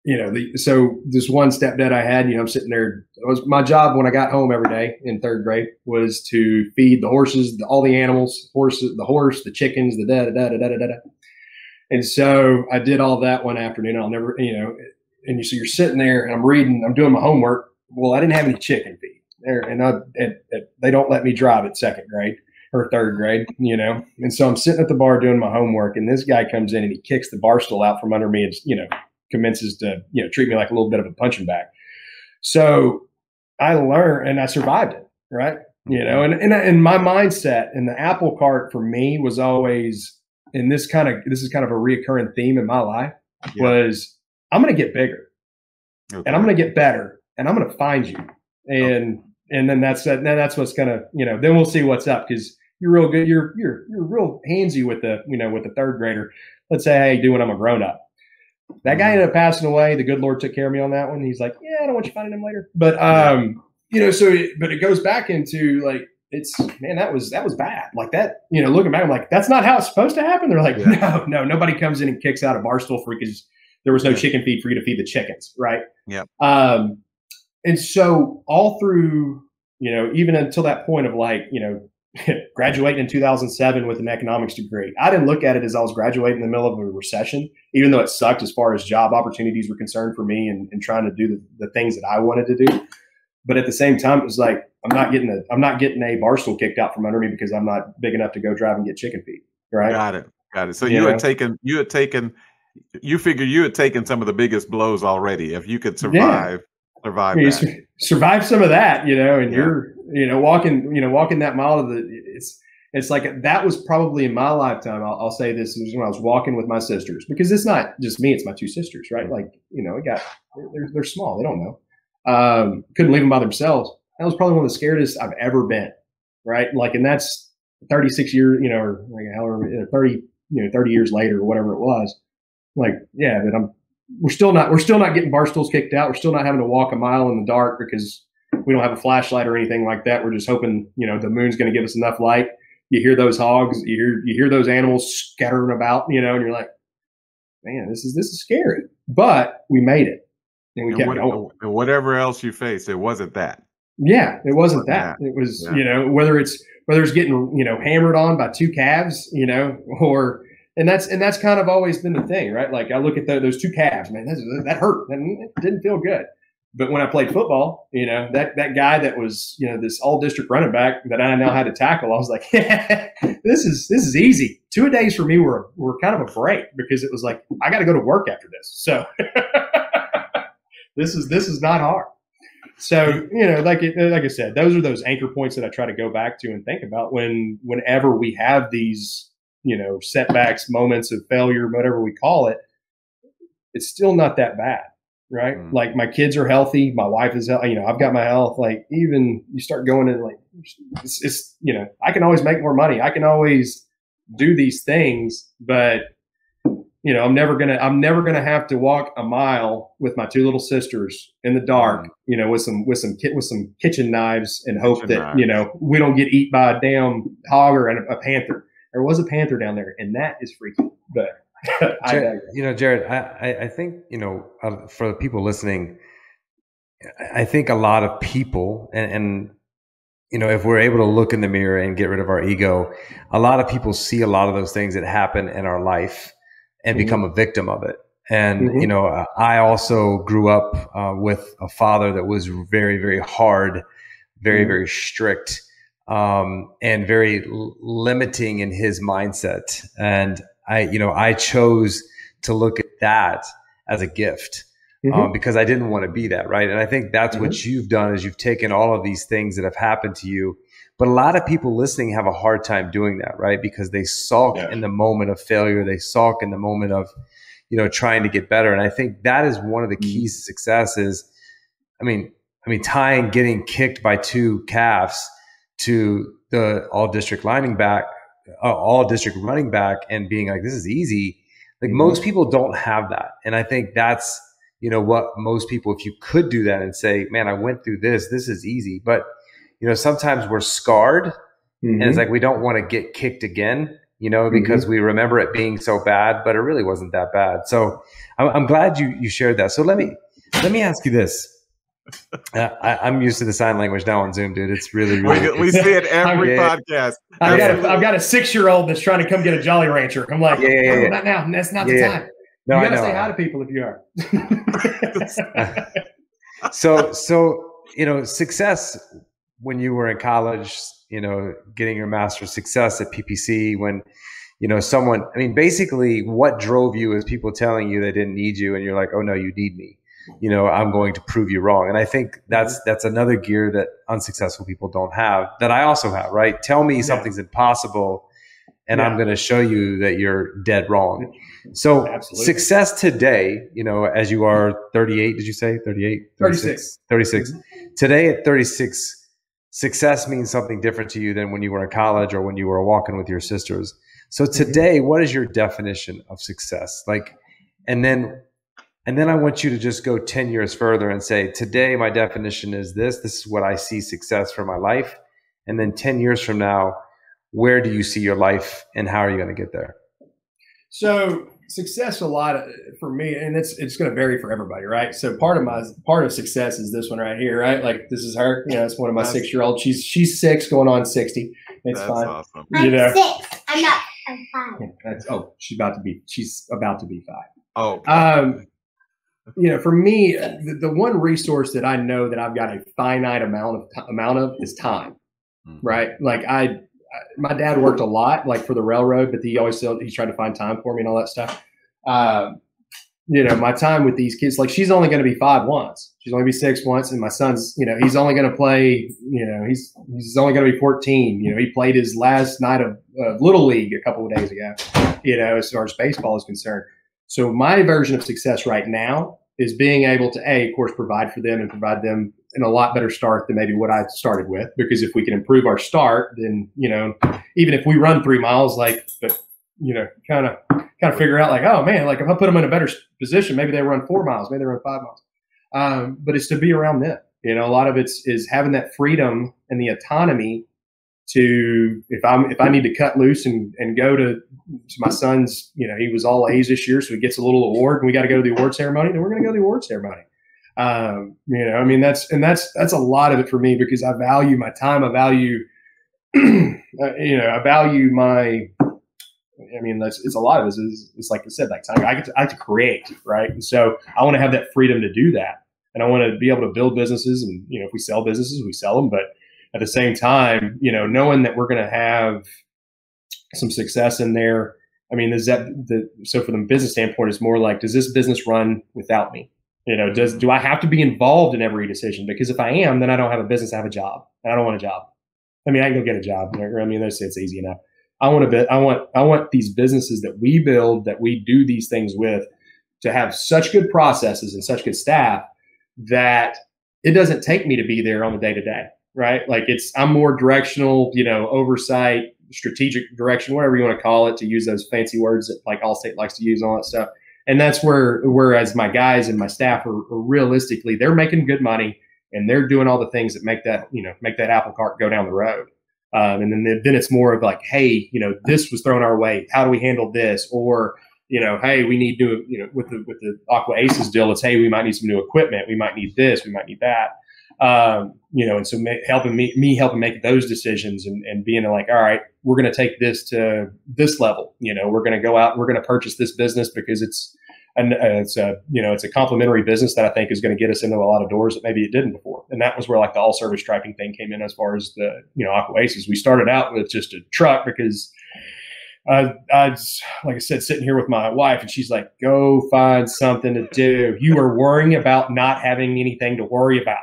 you know, the, so this one stepdad I had, you know, I'm sitting there. It was my job when I got home every day in third grade was to feed the horses, the, all the animals, horses, the horse, the chickens, the da da da da da da da. And so I did all that one afternoon. I'll never, you know, and you so you're sitting there and I'm reading, I'm doing my homework. Well, I didn't have any chicken feed. there, and I and, and they don't let me drive at second grade or third grade, you know. And so I'm sitting at the bar doing my homework, and this guy comes in and he kicks the bar stool out from under me and, you know, commences to, you know, treat me like a little bit of a punching bag. So I learned, and I survived it, right? You know, and and, and my mindset and the apple cart for me was always, and this kind of this is kind of a reoccurring theme in my life, yeah. was I'm going to get bigger, okay. and I'm going to get better, and I'm going to find you, and okay. and then that's that. Then that's what's going to, you know. Then we'll see what's up, because you're real good. You're you're you're real handsy with the you know with the third grader. Let's say how you do when I'm a grown up. That guy ended up passing away. The good Lord took care of me on that one. He's like, yeah, I don't want you finding him later. But, um, you know, so, it, but it goes back into like, it's, man, that was, that was bad. Like that, you know, looking back, I'm like, that's not how it's supposed to happen. They're like, yeah. no, no, nobody comes in and kicks out a bar stool for you because there was no yeah. chicken feed for you to feed the chickens. Right. Yeah. Um, and so all through, you know, even until that point of like, you know, graduating in two thousand seven with an economics degree. I didn't look at it as I was graduating in the middle of a recession, even though it sucked as far as job opportunities were concerned for me and, and trying to do the, the things that I wanted to do. But at the same time, it was like, I'm not getting a, I'm not getting a bar stool kicked out from under me because I'm not big enough to go drive and get chicken feed. Right. Got it. Got it. So you, you had know? taken, you had taken, you figure you had taken some of the biggest blows already. If you could survive, yeah. survive, you that. Su- survive some of that, you know, and yeah. you're, You know, walking, you know, walking that mile of the, it's, it's like, that was probably in my lifetime. I'll, I'll say this is when I was walking with my sisters, because it's not just me, it's my two sisters, right? Like, you know, it got, they're, they're small. They don't know. Um, couldn't leave them by themselves. That was probably one of the scariest I've ever been. Right. Like, and that's thirty-six years, you know, or like however, thirty, you know, thirty years later or whatever it was. Like, yeah, but I'm, we're still not, we're still not getting bar stools kicked out. We're still not having to walk a mile in the dark because we don't have a flashlight or anything like that. We're just hoping, you know, the moon's going to give us enough light. You hear those hogs, you hear, you hear those animals scattering about, you know, and you're like, man, this is, this is scary, but we made it. And we and kept what, going. And whatever else you faced, it wasn't that. Yeah, it wasn't that. It was, yeah. you know, whether it's, whether it's getting, you know, hammered on by two calves, you know, or, and that's, and that's kind of always been the thing, right? Like I look at the, those two calves, man, that's, that hurt. That didn't feel good. But when I played football, you know, that, that guy that was, you know, this all district running back that I now had to tackle, I was like, yeah, this is, this is easy. Two a days for me were, were kind of a break because it was like, I got to go to work after this. So this is, this is not hard. So, you know, like, it, like I said, those are those anchor points that I try to go back to and think about when, whenever we have these, you know, setbacks, moments of failure, whatever we call it, it's still not that bad. Right. Mm-hmm. Like my kids are healthy. My wife is, you know, I've got my health. Like even you start going in like, it's, it's, you know, I can always make more money. I can always do these things, but you know, I'm never going to, I'm never going to have to walk a mile with my two little sisters in the dark, mm-hmm. you know, with some, with some kit, with some kitchen knives and hope kitchen that, knives. you know, we don't get eat by a damn hog or a, a panther. There was a panther down there and that is freaky, but I, you know, Jared, I, I think, you know, uh, for the people listening, I think a lot of people and, and, you know, if we're able to look in the mirror and get rid of our ego, a lot of people see a lot of those things that happen in our life and mm-hmm. become a victim of it. And, mm-hmm. you know, I also grew up uh, with a father that was very, very hard, very, mm-hmm. very strict um, and very limiting in his mindset. And I, you know, I chose to look at that as a gift mm-hmm. um, because I didn't want to be that. Right. And I think that's mm-hmm. what you've done is you've taken all of these things that have happened to you. But a lot of people listening have a hard time doing that. Right. Because they sulk yeah. in the moment of failure. They sulk in the moment of, you know, trying to get better. And I think that is one of the keys to success is, I mean, I mean, tying getting kicked by two calves to the all district lining back. Uh, all district running back and being like, this is easy. Like mm-hmm. most people don't have that. And I think that's, you know, what most people, if you could do that and say, man, I went through this, this is easy. But, you know, sometimes we're scarred mm-hmm. and it's like, we don't want to get kicked again, you know, because mm-hmm. we remember it being so bad, but it really wasn't that bad. So I'm, I'm glad you, you shared that. So let me, let me ask you this. Uh, I, I'm used to the sign language now on Zoom, dude. It's really, really we, we see it every yeah. podcast. I've got, a, I've got a six-year-old that's trying to come get a Jolly Rancher. I'm like, yeah, yeah, yeah. Oh, not now. That's not yeah. the time. No, you gotta say hi to people if you are. so, so you know, success when you were in college, you know, getting your master's success at P P C, when, you know, someone, I mean, basically what drove you is people telling you they didn't need you. And you're like, oh no, you need me. You know, I'm going to prove you wrong. And I think that's, that's another gear that unsuccessful people don't have that I also have, right? Tell me yeah. something's impossible and yeah. I'm going to show you that you're dead wrong. So Absolutely. Success today, you know, as you are thirty-eight, did you say thirty-eight? thirty-six. thirty-six. Today at thirty-six, success means something different to you than when you were in college or when you were walking with your sisters. So today, mm-hmm. what is your definition of success? Like, and then, and then I want you to just go ten years further and say, today, my definition is this, this is what I see success for my life. And then ten years from now, where do you see your life and how are you going to get there? So success, a lot of, for me, and it's, it's going to vary for everybody, right? So part of my, part of success is this one right here, right? Like this is her, you know, it's one of my that's, six year olds. She's, she's six going on sixty. It's that's fine. Awesome. I'm you know, six. I'm not, I'm five. Yeah, that's, oh, she's about to be, she's about to be five. Oh, okay. um, You know, for me, the, the one resource that I know that I've got a finite amount of amount of is time, mm-hmm. right? Like I, I, my dad worked a lot, like for the railroad, but he always said he tried to find time for me and all that stuff. Um, you know, my time with these kids, like she's only going to be five once, she's only be six once, and my son's, you know, he's only going to play, you know, he's he's only going to be fourteen. You know, he played his last night of uh, Little League a couple of days ago. You know, as far as baseball is concerned. So my version of success right now is being able to, A, of course, provide for them and provide them in a lot better start than maybe what I started with. Because if we can improve our start, then, you know, even if we run three miles, like, but, you know, kind of kind of figure out like, oh, man, like if I put them in a better position, maybe they run four miles, maybe they run five miles. Um, but it's to be around them. You know, a lot of it's is having that freedom and the autonomy to if I'm if I need to cut loose and, and go to, to my son's, you know, he was all A's this year, so he gets a little award and we got to go to the award ceremony, then we're going to go to the award ceremony. Um, you know, I mean, that's and that's that's a lot of it for me because I value my time. I value, you know, I value my. I mean, that's it's a lot of it. It's, it's like I said, like time. I get to, I get to create, right? And so I want to have that freedom to do that, and I want to be able to build businesses. And you know, if we sell businesses, we sell them, but. At the same time, you know, knowing that we're going to have some success in there. I mean, is that the, so from the business standpoint, it's more like, does this business run without me? You know, does, do I have to be involved in every decision? Because if I am, then I don't have a business. I have a job and I don't want a job. I mean, I can go get a job. I mean, they say it's easy enough. I want to be, I want, I want these businesses that we build, that we do these things with to have such good processes and such good staff that it doesn't take me to be there on the day to day. Right. Like it's I'm more directional, you know, oversight, strategic direction, whatever you want to call it, to use those fancy words that like Allstate likes to use and all that stuff. And that's where whereas my guys and my staff are, are realistically, they're making good money and they're doing all the things that make that, you know, make that apple cart go down the road. Um, and then then it's more of like, hey, you know, this was thrown our way. How do we handle this? Or, you know, hey, we need new, you know, with the with the Aqua Aces deal, it's hey, we might need some new equipment. We might need this. We might need that. Um, you know, and so ma- helping me, me helping make those decisions and, and being like, all right, we're going to take this to this level. You know, we're going to go out, we're going to purchase this business because it's, an, uh, it's a, you know, it's a complementary business that I think is going to get us into a lot of doors that maybe it didn't before. And that was where like the all service striping thing came in as far as the, you know, Aqua Aces. We started out with just a truck because I, I was, like I said, sitting here with my wife and she's like, go find something to do. You are worrying about not having anything to worry about.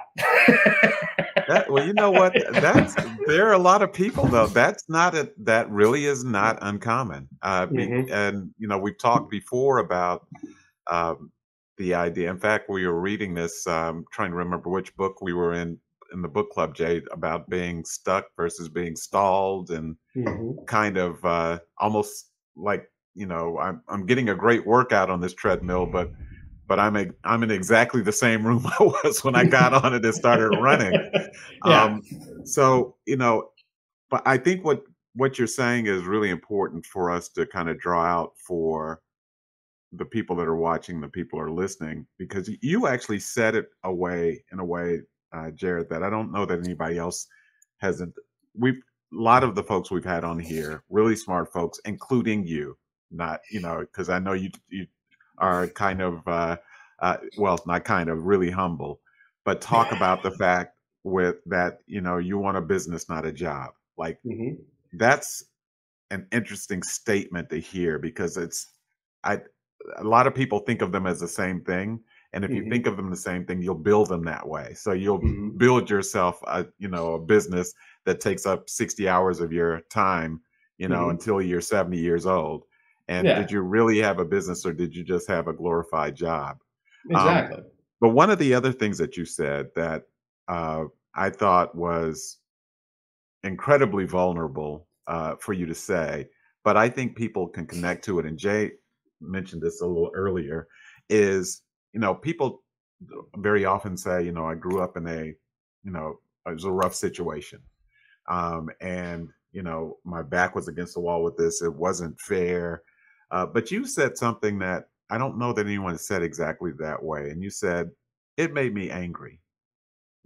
That, well, you know what? That's there are a lot of people though. That's not a, that really is not uncommon. Uh, mm-hmm. be, and you know, we've talked before about um, the idea. In fact, we were reading this. Um, trying to remember which book we were in in the book club, Jay, about being stuck versus being stalled, and mm-hmm. kind of uh, almost like you know, I'm I'm getting a great workout on this treadmill, but. But I'm a, I'm in exactly the same room I was when I got on it and started running. Yeah. Um, so, you know, but I think what, what you're saying is really important for us to kind of draw out for the people that are watching, the people are listening, because you actually said it away in a way, uh, Jared, that I don't know that anybody else hasn't. We've a lot of the folks we've had on here, really smart folks, including you, not, you know, because I know you, you, are kind of, uh, uh, well, not kind of, really humble, but talk about the fact with that, you know, you want a business, not a job. Like mm-hmm. that's an interesting statement to hear, because it's, I, a lot of people think of them as the same thing. And if mm-hmm. you think of them the same thing, you'll build them that way. So you'll mm-hmm. build yourself a, you know, a business that takes up sixty hours of your time, you know, mm-hmm. until you're seventy years old. And yeah. did you really have a business, or did you just have a glorified job? Exactly. Um, but one of the other things that you said that uh, I thought was incredibly vulnerable uh, for you to say, but I think people can connect to it. And Jay mentioned this a little earlier, is, you know, people very often say, you know, I grew up in a, you know, it was a rough situation. Um, and, you know, my back was against the wall with this. It wasn't fair. Uh, but you said something that I don't know that anyone said exactly that way. And you said, it made me angry.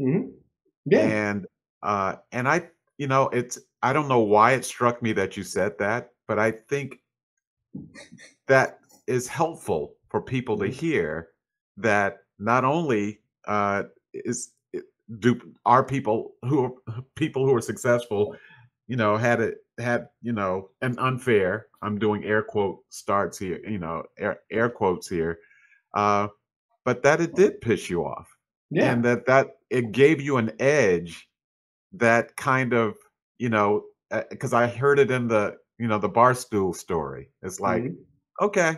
Mm-hmm. Yeah. And, uh, and I, you know, it's, I don't know why it struck me that you said that, but I think that is helpful for people to hear that not only uh, is do our people who are people who are successful, you know, had it had, you know, an unfair, I'm doing air quote starts here, you know, air, air quotes here, uh, but that it did piss you off. Yeah. And that that it gave you an edge that kind of, you know, because I heard it in the, you know, the bar stool story. It's like, mm-hmm. okay,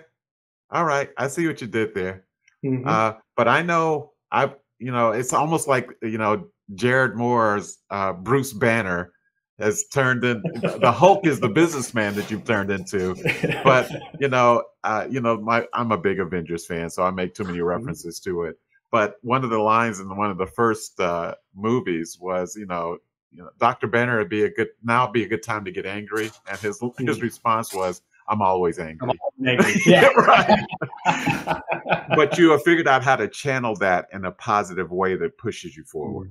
all right, I see what you did there. Mm-hmm. Uh, but I know I, you know, it's almost like, you know, Jared Moore's uh, Bruce Banner has turned in the Hulk is the businessman that you've turned into. But, you know, uh, you know, my, I'm a big Avengers fan, so I make too many references mm-hmm. to it. But one of the lines in one of the first uh, movies was, you know, you know, Doctor Banner would be a good now would be a good time to get angry, and his mm-hmm. his response was, "I'm always angry." I'm always angry. Yeah. Right. But you have figured out how to channel that in a positive way that pushes you forward.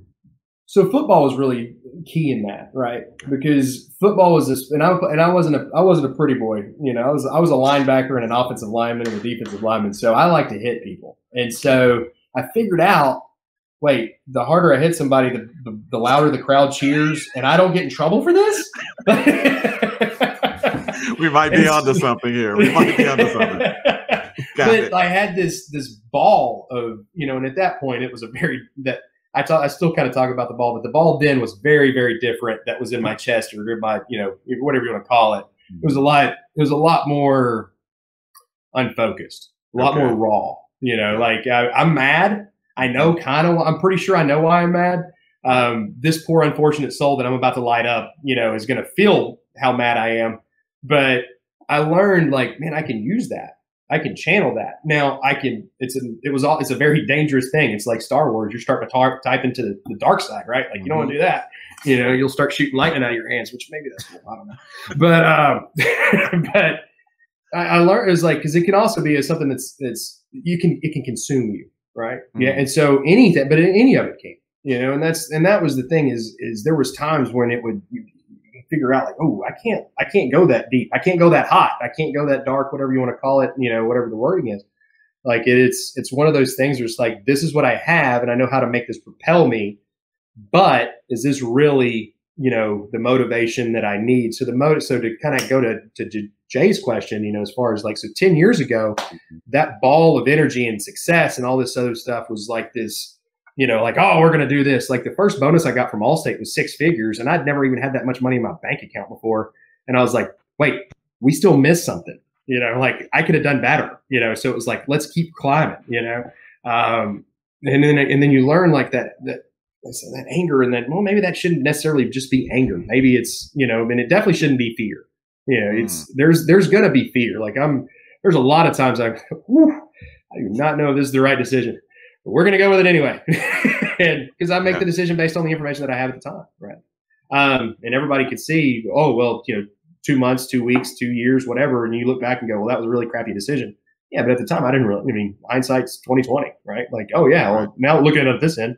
So football was really key in that, right? Because football was this, and I and I wasn't a I wasn't a pretty boy, you know. I was I was a linebacker and an offensive lineman and a defensive lineman, so I like to hit people, and so. I figured out, wait, the harder I hit somebody, the, the, the louder the crowd cheers, and I don't get in trouble for this? We might be onto something here. We might be onto something. Got but it. I had this this ball of, you know, and at that point it was a very that I talk, I still kind of talk about the ball, but the ball then was very, very different. That was in my chest or in my, you know, whatever you want to call it. It was a lot, it was a lot more unfocused, a lot okay. more raw. You know, like I, I'm mad. I know kind of, I'm pretty sure I know why I'm mad. Um, this poor unfortunate soul that I'm about to light up, you know, is going to feel how mad I am. But I learned like, man, I can use that. I can channel that. Now I can, it's, a, it was all, it's a very dangerous thing. It's like Star Wars. You're starting to tar- type into the, the dark side, right? Like you don't want to do that. You know, you'll start shooting lightning out of your hands, which maybe that's cool. I don't know. But, um, but I, I learned it was like, cause it can also be something that's, that's, you can, it can consume you. Right. Mm-hmm. Yeah. And so anything, but any of it came, you know, and that's, and that was the thing is, is there was times when it would you, you figure out like, oh, I can't, I can't go that deep. I can't go that hot. I can't go that dark, whatever you want to call it, you know, whatever the wording is. Like it, it's, it's one of those things where it's like, this is what I have and I know how to make this propel me, but is this really, you know, the motivation that I need? So the motive, so to kind of go to, to, to Jay's question, you know, as far as like, so ten years ago, that ball of energy and success and all this other stuff was like this, you know, like, oh, we're going to do this. Like the first bonus I got from Allstate was six figures and I'd never even had that much money in my bank account before. And I was like, wait, we still missed something, you know, like I could have done better, you know? So it was like, let's keep climbing, you know? Um, and then, and then you learn like that, that, so that anger and that, well, maybe that shouldn't necessarily just be anger. Maybe it's, you know, and it definitely shouldn't be fear. You know, it's, there's, there's going to be fear. Like I'm, there's a lot of times I'm, whew, I do not know if this is the right decision, but we're going to go with it anyway. And because I make yeah. the decision based on the information that I have at the time. Right. Um, and everybody could see, oh, well, you know, two months, two weeks, two years, whatever. And you look back and go, well, that was a really crappy decision. Yeah. But at the time I didn't really, I mean, hindsight's twenty twenty, right? Like, oh yeah, well, now look at it at this end.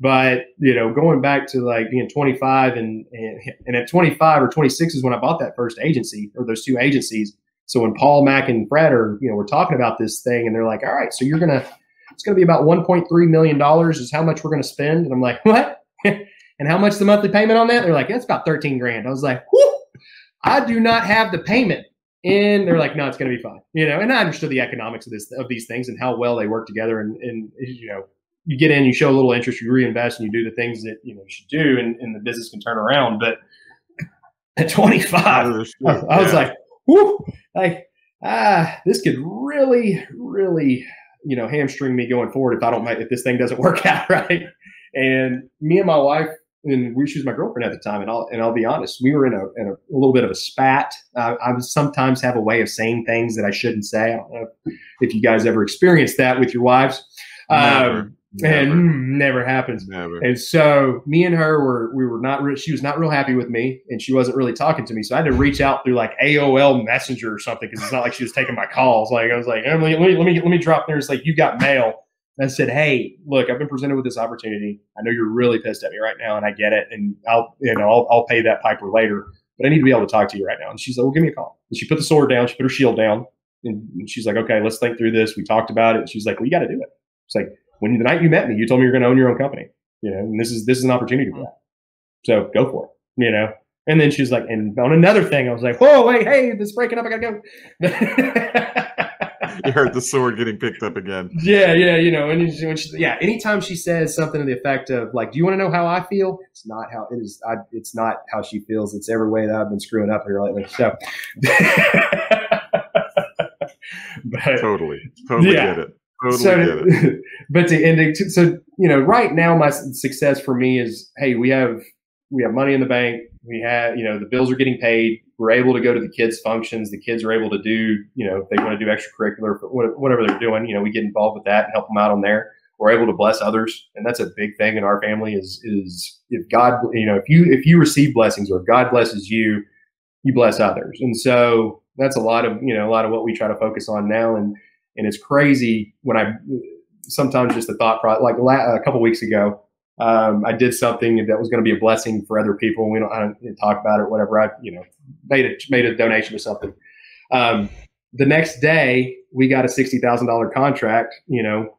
But, you know, going back to like being twenty-five and, and and at twenty-five or twenty-six is when I bought that first agency or those two agencies. So when Paul, Mac and Fred are, you know, we're talking about this thing and they're like, all right, so you're going to, it's going to be about one point three million dollars is how much we're going to spend. And I'm like, what? And how much is the monthly payment on that? They're like, that's about thirteen grand. I was like, whoo, I do not have the payment. And they're like, no, it's going to be fine. You know, and I understood the economics of this, of these things and how well they work together. And, and, you know, you get in, you show a little interest, you reinvest, and you do the things that, you know, you should do, and, and the business can turn around. But at twenty-five, oh, I, I was yeah. like, whoo, like, ah, this could really, really, you know, hamstring me going forward if I don't, if this thing doesn't work out right. And me and my wife, and we, she was my girlfriend at the time, and I'll and I'll be honest, we were in a, in a, a little bit of a spat. Uh, I sometimes have a way of saying things that I shouldn't say. I don't know if, if you guys ever experienced that with your wives. Never, um, never. And mm, never happens. Never. And so me and her were we were not. Re- she was not real happy with me, and she wasn't really talking to me. So I had to reach out through like A O L Messenger or something, because it's not like she was taking my calls. Like I was like, Emily, let me let me let me drop there. It's like, you got mail. I said, hey, look, I've been presented with this opportunity. I know you're really pissed at me right now, and I get it. And I'll, you know, I'll, I'll pay that piper later, but I need to be able to talk to you right now. And she's like, well, give me a call. And she put the sword down. She put her shield down, and, and she's like, okay, let's think through this. We talked about it. And she's like, well, you got to do it. It's like, when the night you met me, you told me you're going to own your own company, you know, and this is, this is an opportunity for that. So go for it, you know? And then she's like, and on another thing, I was like, whoa, wait, hey, this is breaking up. I got to go. You heard the sword getting picked up again. Yeah, yeah, you know, and when she, yeah, anytime she says something to the effect of like, "Do you want to know how I feel?" It's not how it is. I, it's not how she feels. It's every way that I've been screwing up here lately. So, but, totally, totally yeah. get it. Totally so, get it. But to end, so you know, right now my success for me is, hey, we have we have money in the bank. We have, you know, the bills are getting paid. We're able to go to the kids' functions. The kids are able to do, you know, if they want to do extracurricular, whatever they're doing, you know, we get involved with that and help them out on there. We're able to bless others. And that's a big thing in our family is, is if God, you know, if you, if you receive blessings, or if God blesses you, you bless others. And so that's a lot of, you know, a lot of what we try to focus on now. And, and it's crazy when I, sometimes just the thought process, like la- a couple weeks ago, Um, I did something that was going to be a blessing for other people. We don't, I don't talk about it or whatever. I, you know, made a, made a donation to something. Um, the next day we got a sixty thousand dollars contract, you know,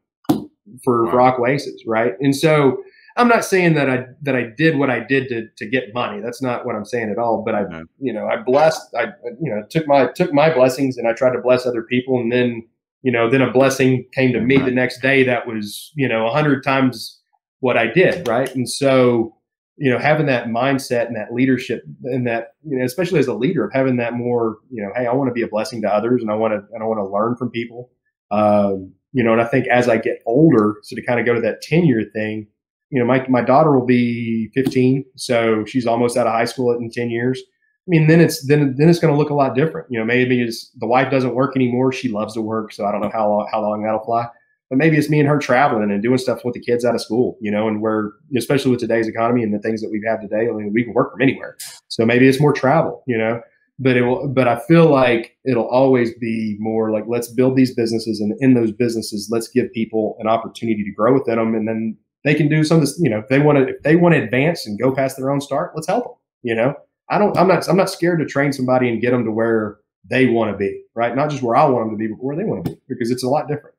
for, wow. for Aqua Aces. Right. And so I'm not saying that I, that I did what I did to, to get money. That's not what I'm saying at all. But I, no. you know, I blessed, I, you know, took my, took my blessings and I tried to bless other people. And then, you know, then a blessing came to me right. the next day that was, you know, a hundred times what I did. Right. And so, you know, having that mindset and that leadership and that, you know, especially as a leader, of having that more, you know, hey, I want to be a blessing to others, and I want to, and I want to learn from people. Um, you know, and I think as I get older, so to kind of go to that ten year thing, you know, my, my daughter will be fifteen. So she's almost out of high school in ten years. I mean, then it's, then, then it's going to look a lot different. You know, maybe it's the wife doesn't work anymore. She loves to work. So I don't know how long, how long that'll fly. But maybe it's me and her traveling and doing stuff with the kids out of school, you know, and we're, especially with today's economy and the things that we have today, I mean, we can work from anywhere. So maybe it's more travel, you know, but it will, but I feel like it'll always be more like, let's build these businesses, and in those businesses, let's give people an opportunity to grow within them. And then they can do some of this, you know, if they want to, if they want to advance and go past their own start, let's help them. You know, I don't, I'm not, I'm not scared to train somebody and get them to where they want to be, right? Not just where I want them to be, but where they want to be, because it's a lot different.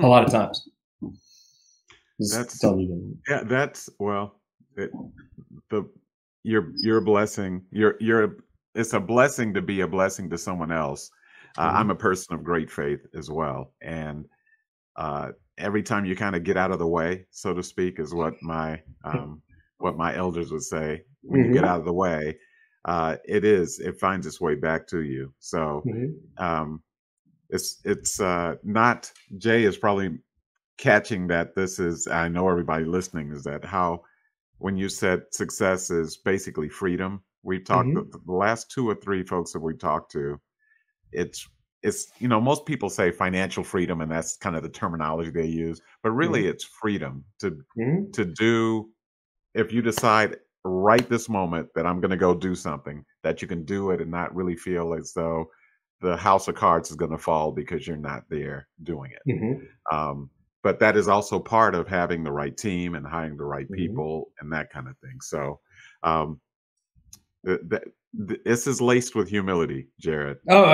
A lot of times. That's yeah. That's well. It, the your your blessing. Your your it's a blessing to be a blessing to someone else. Uh, mm-hmm. I'm a person of great faith as well, and uh, every time you kind of get out of the way, so to speak, is what my um, what my elders would say. When mm-hmm. you get out of the way, uh, it is it finds its way back to you. So. Mm-hmm. Um, It's it's uh, not Jay is probably catching that this is I know everybody listening is that how when you said success is basically freedom. We've talked mm-hmm. the, the last two or three folks that we've talked to. It's it's you know, most people say financial freedom, and that's kind of the terminology they use. But really, mm-hmm. it's freedom to mm-hmm. to do if you decide right this moment that I'm going to go do something, that you can do it and not really feel as though the house of cards is going to fall because you're not there doing it. Mm-hmm. Um, but that is also part of having the right team and hiring the right mm-hmm. people and that kind of thing. So um, th- th- th- this is laced with humility, Jared. Oh,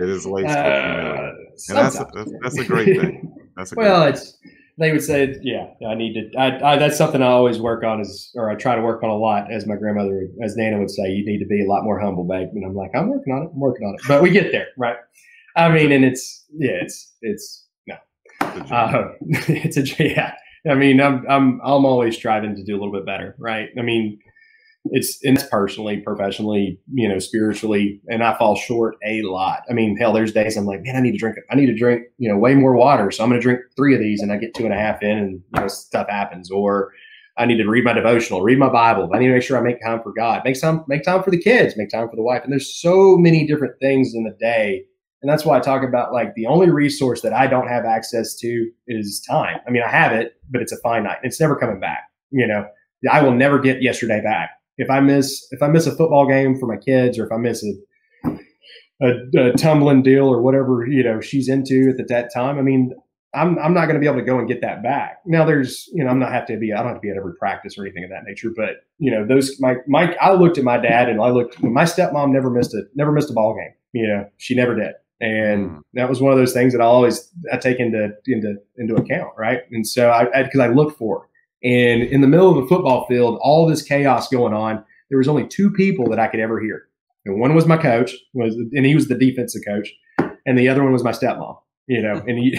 it is laced uh, with humility. And that's, a, that's a great thing. That's a well, great it's, thing. they would say, yeah, I need to, I, I, that's something I always work on is, or I try to work on a lot, as my grandmother, as Nana would say, you need to be a lot more humble, babe. And I'm like, I'm working on it, I'm working on it, but we get there. Right. I mean, and it's, yeah, it's, it's, no, uh, it's a, yeah. I mean, I'm, I'm, I'm always striving to do a little bit better. Right. I mean, it's, and it's personally, professionally, you know, spiritually, and I fall short a lot. I mean, hell, there's days I'm like, man, I need to drink, I need to drink, you know, way more water. So I'm going to drink three of these and I get two and a half in and you know, stuff happens. Or I need to read my devotional, read my Bible. I need to make sure I make time for God, make time, make time for the kids, make time for the wife. And there's so many different things in the day. And that's why I talk about like the only resource that I don't have access to is time. I mean, I have it, but it's a finite. It's never coming back. You know, I will never get yesterday back. If I miss, if I miss a football game for my kids, or if I miss a, a, a tumbling deal or whatever, you know, she's into at the, that time, I mean, I'm, I'm not going to be able to go and get that back. Now there's, you know, I'm not have to be, I don't have to be at every practice or anything of that nature, but you know, those, my, my, I looked at my dad and I looked, my stepmom never missed a, never missed a ball game. You know, she never did. And mm. that was one of those things that I always, I take into, into, into account. Right. And so I, I cause I look for it. And in the middle of a football field, all this chaos going on, there was only two people that I could ever hear. And one was my coach, was, and he was the defensive coach, and the other one was my stepmom. You know, and he,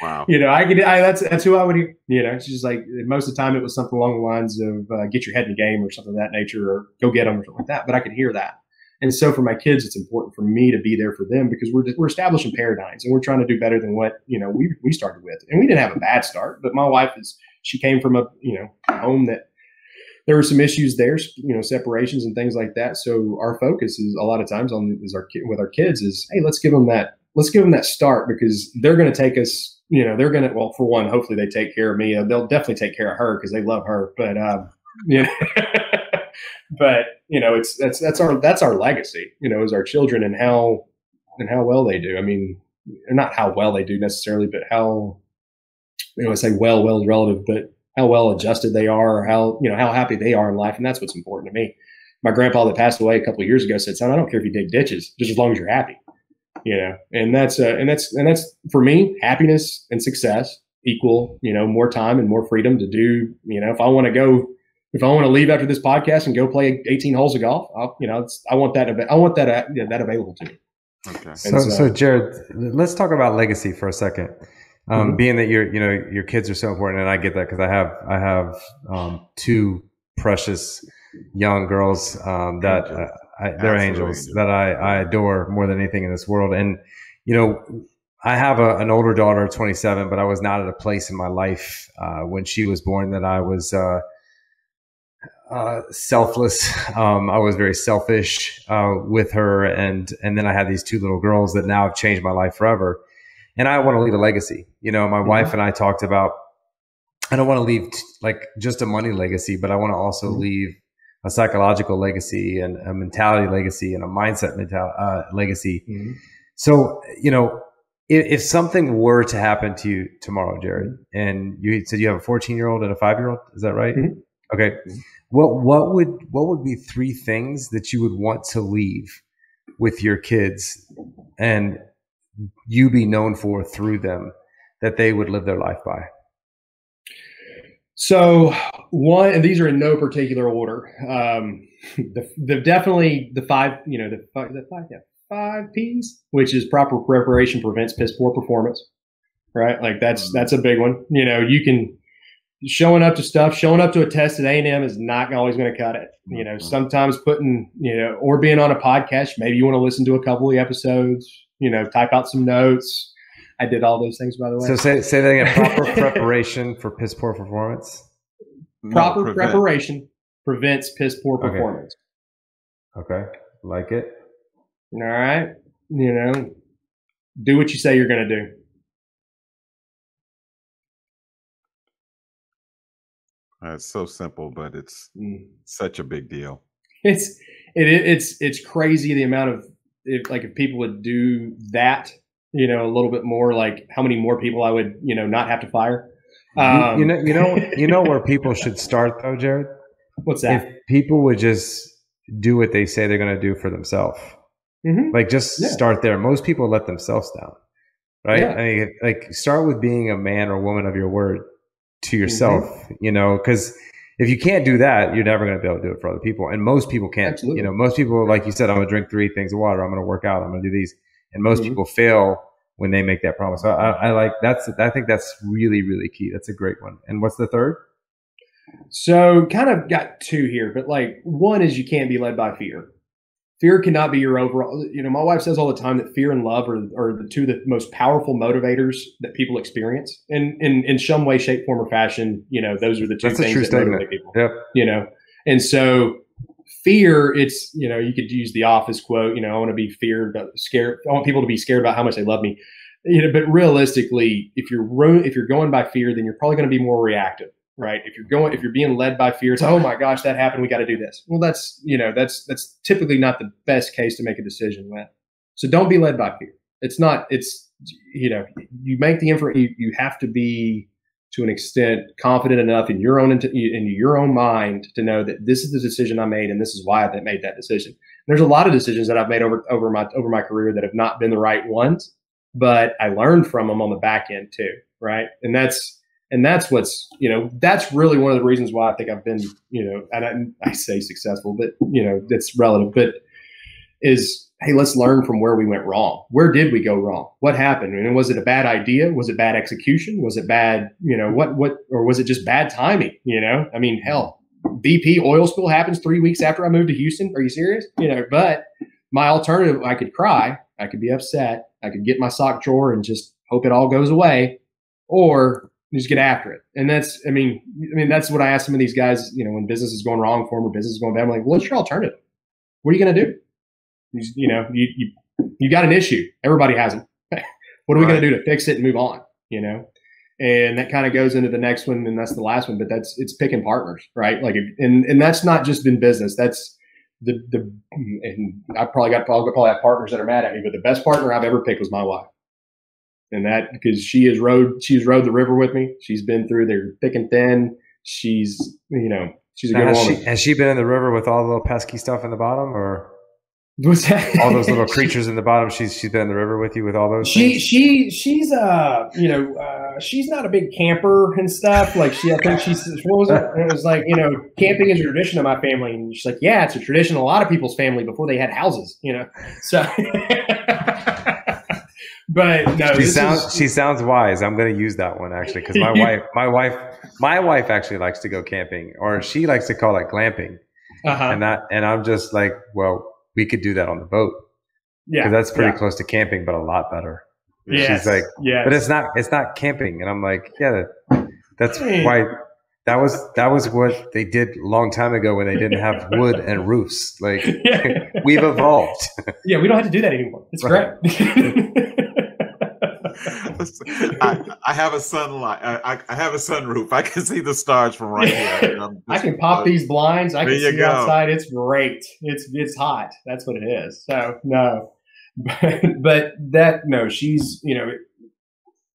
wow, you know, I could, I, that's that's who I would, you know, she's just like most of the time it was something along the lines of uh, get your head in the game or something of that nature, or go get them or something like that. But I could hear that, and so for my kids, it's important for me to be there for them because we're we're establishing paradigms and we're trying to do better than what, you know, we we started with. And we didn't have a bad start, but my wife is, she came from a, you know, home that there were some issues there, you know, separations and things like that. So our focus is a lot of times on is our with our kids is, hey, let's give them that, let's give them that start because they're going to take us, you know, they're going to, well, for one, hopefully they take care of me. They'll definitely take care of her because they love her. But, um, you know, but you know, it's that's that's our that's our legacy. You know, is our children and how and how well they do. I mean, not how well they do necessarily, but how, you know, I say well, well is relative, but how well adjusted they are, or how you know how happy they are in life, and that's what's important to me. My grandpa that passed away a couple of years ago said, "Son, I don't care if you dig ditches, just as long as you're happy." You know, and that's uh, and that's and that's for me, happiness and success equal, you know, more time and more freedom to do. You know, if I want to go. If I want to leave after this podcast and go play eighteen holes of golf, I'll, you know, it's, I want that. I want that. You know, that available to me. Okay. So, so, so, Jared, let's talk about legacy for a second. Um, mm-hmm. Being that your, you know, your kids are so important, and I get that because I have, I have um, two precious young girls um, that uh, I, they're angels, angels that I, I adore more than anything in this world. And you know, I have a, an older daughter, twenty-seven, but I was not at a place in my life uh, when she was born that I was. Uh, Uh, selfless. Um, I was very selfish, uh, with her. And, and then I had these two little girls that now have changed my life forever. And I want to leave a legacy. You know, my mm-hmm. wife and I talked about, I don't want to leave t- like just a money legacy, but I want to also mm-hmm. leave a psychological legacy and a mentality legacy and a mindset mental- uh, legacy. Mm-hmm. So, you know, if, if something were to happen to you tomorrow, Jared, mm-hmm. and you said you have a fourteen year old and a five year old, is that right? Mm-hmm. Okay. What what would what would be three things that you would want to leave with your kids and you be known for through them that they would live their life by? So one, and these are in no particular order. Um, the, the definitely the five, you know, the five, the five, yeah, five P's, which is proper preparation prevents piss poor performance, right? Like that's that's a big one. You know, you can. Showing up to stuff, showing up to a test at A and M is not always going to cut it. You know, sometimes putting, you know, or being on a podcast, maybe you want to listen to a couple of episodes, you know, type out some notes. I did all those things, by the way. So say, say that again, proper preparation for piss poor performance? Proper no, prevent. preparation prevents piss poor performance. Okay. okay. Like it. All right. You know, do what you say you're going to do. Uh, it's so simple, but it's mm. such a big deal. It's it, it's it's crazy the amount of if, like if people would do that, you know, a little bit more. Like how many more people I would, you know, not have to fire. Um, you, you know, you know, you know where people should start though, Jared. What's that? If people would just do what they say they're going to do for themselves, mm-hmm. like just yeah. start there. Most people let themselves down. right? Yeah. I mean, like, start with being a man or woman of your word to yourself, mm-hmm. you know, because if you can't do that, you're never going to be able to do it for other people. And most people can't. Absolutely. You know, most people, like you said, I'm going to drink three things of water. I'm going to work out. I'm going to do these. And most mm-hmm. people fail when they make that promise. So I, I like that's. I think that's really, really key. That's a great one. And what's the third? So kind of got two here, but like one is you can't be led by fear. Fear cannot be your overall. You know, my wife says all the time that fear and love are, are the two of the most powerful motivators that people experience. And in, in some way, shape, form, or fashion, you know, those are the two That's things a true that statement. Motivate people. Yep. You know, and so fear, it's, you know, you could use the Office quote, you know, I want to be feared, but scared. I want people to be scared about how much they love me. You know, but realistically, if you're ro- if you're going by fear, then you're probably going to be more reactive. Right. If you're going, if you're being led by fear, it's, oh my gosh, that happened. We got to do this. Well, that's, you know, that's, that's typically not the best case to make a decision with. So don't be led by fear. It's not, it's, you know, you make the inference, you, you have to be to an extent confident enough in your own, in your own mind to know that this is the decision I made and this is why I made that decision. And there's a lot of decisions that I've made over, over my, over my career that have not been the right ones, but I learned from them on the back end too. Right. And that's, And that's what's, you know, that's really one of the reasons why I think I've been, you know, and I, I say successful, but, you know, that's relative, but is, hey, let's learn from where we went wrong. Where did we go wrong? What happened? And was it a bad idea? Was it bad execution? Was it bad, you know, what, what, or was it just bad timing? You know, I mean, hell, B P oil spill happens three weeks after I moved to Houston. Are you serious? You know, but my alternative, I could cry. I could be upset. I could get my sock drawer and just hope it all goes away, or just get after it. And that's, I mean, I mean, that's what I asked some of these guys, you know, when business is going wrong for them or business is going bad, I'm like, what's your alternative? What are you going to do? You, you know, you, you, you got an issue. Everybody has them. What are we going to do to fix it and move on? You know? And that kind of goes into the next one. And that's the last one, but that's, it's picking partners, right? Like, and, and that's not just in business. That's the, the, and I probably got, I'll probably have partners that are mad at me, but the best partner I've ever picked was my wife. And that, because she has rode, she's rode the river with me. She's been through there thick and thin. She's, you know, she's a now good has woman. She, has she been in the river with all the little pesky stuff in the bottom, or what's that? All those little creatures in the bottom? She's she's been in the river with you with all those. She things? she she's uh you know uh, she's not a big camper and stuff like she I think she's what was it? It was like, you know, camping is a tradition of my family, and she's like, yeah, it's a tradition of a lot of people's family before they had houses, you know, so. But no, she sounds is, she sounds wise. I'm going to use that one actually, because my wife, my wife, my wife actually likes to go camping, or she likes to call it glamping, uh-huh. and that. And I'm just like, well, we could do that on the boat. Yeah, because that's pretty yeah. close to camping, but a lot better. Yeah, she's like, yeah, but it's not, it's not camping, and I'm like, yeah, that's why. That was that was what they did a long time ago when they didn't have wood and roofs. Like yeah. we've evolved. Yeah, we don't have to do that anymore. It's right. great. I, I have a sunlight. I, I have a sunroof. I can see the stars from right here. Just, I can pop uh, these blinds. I can see go. outside. It's great. It's it's hot. That's what it is. So no, but, but that no. She's you know,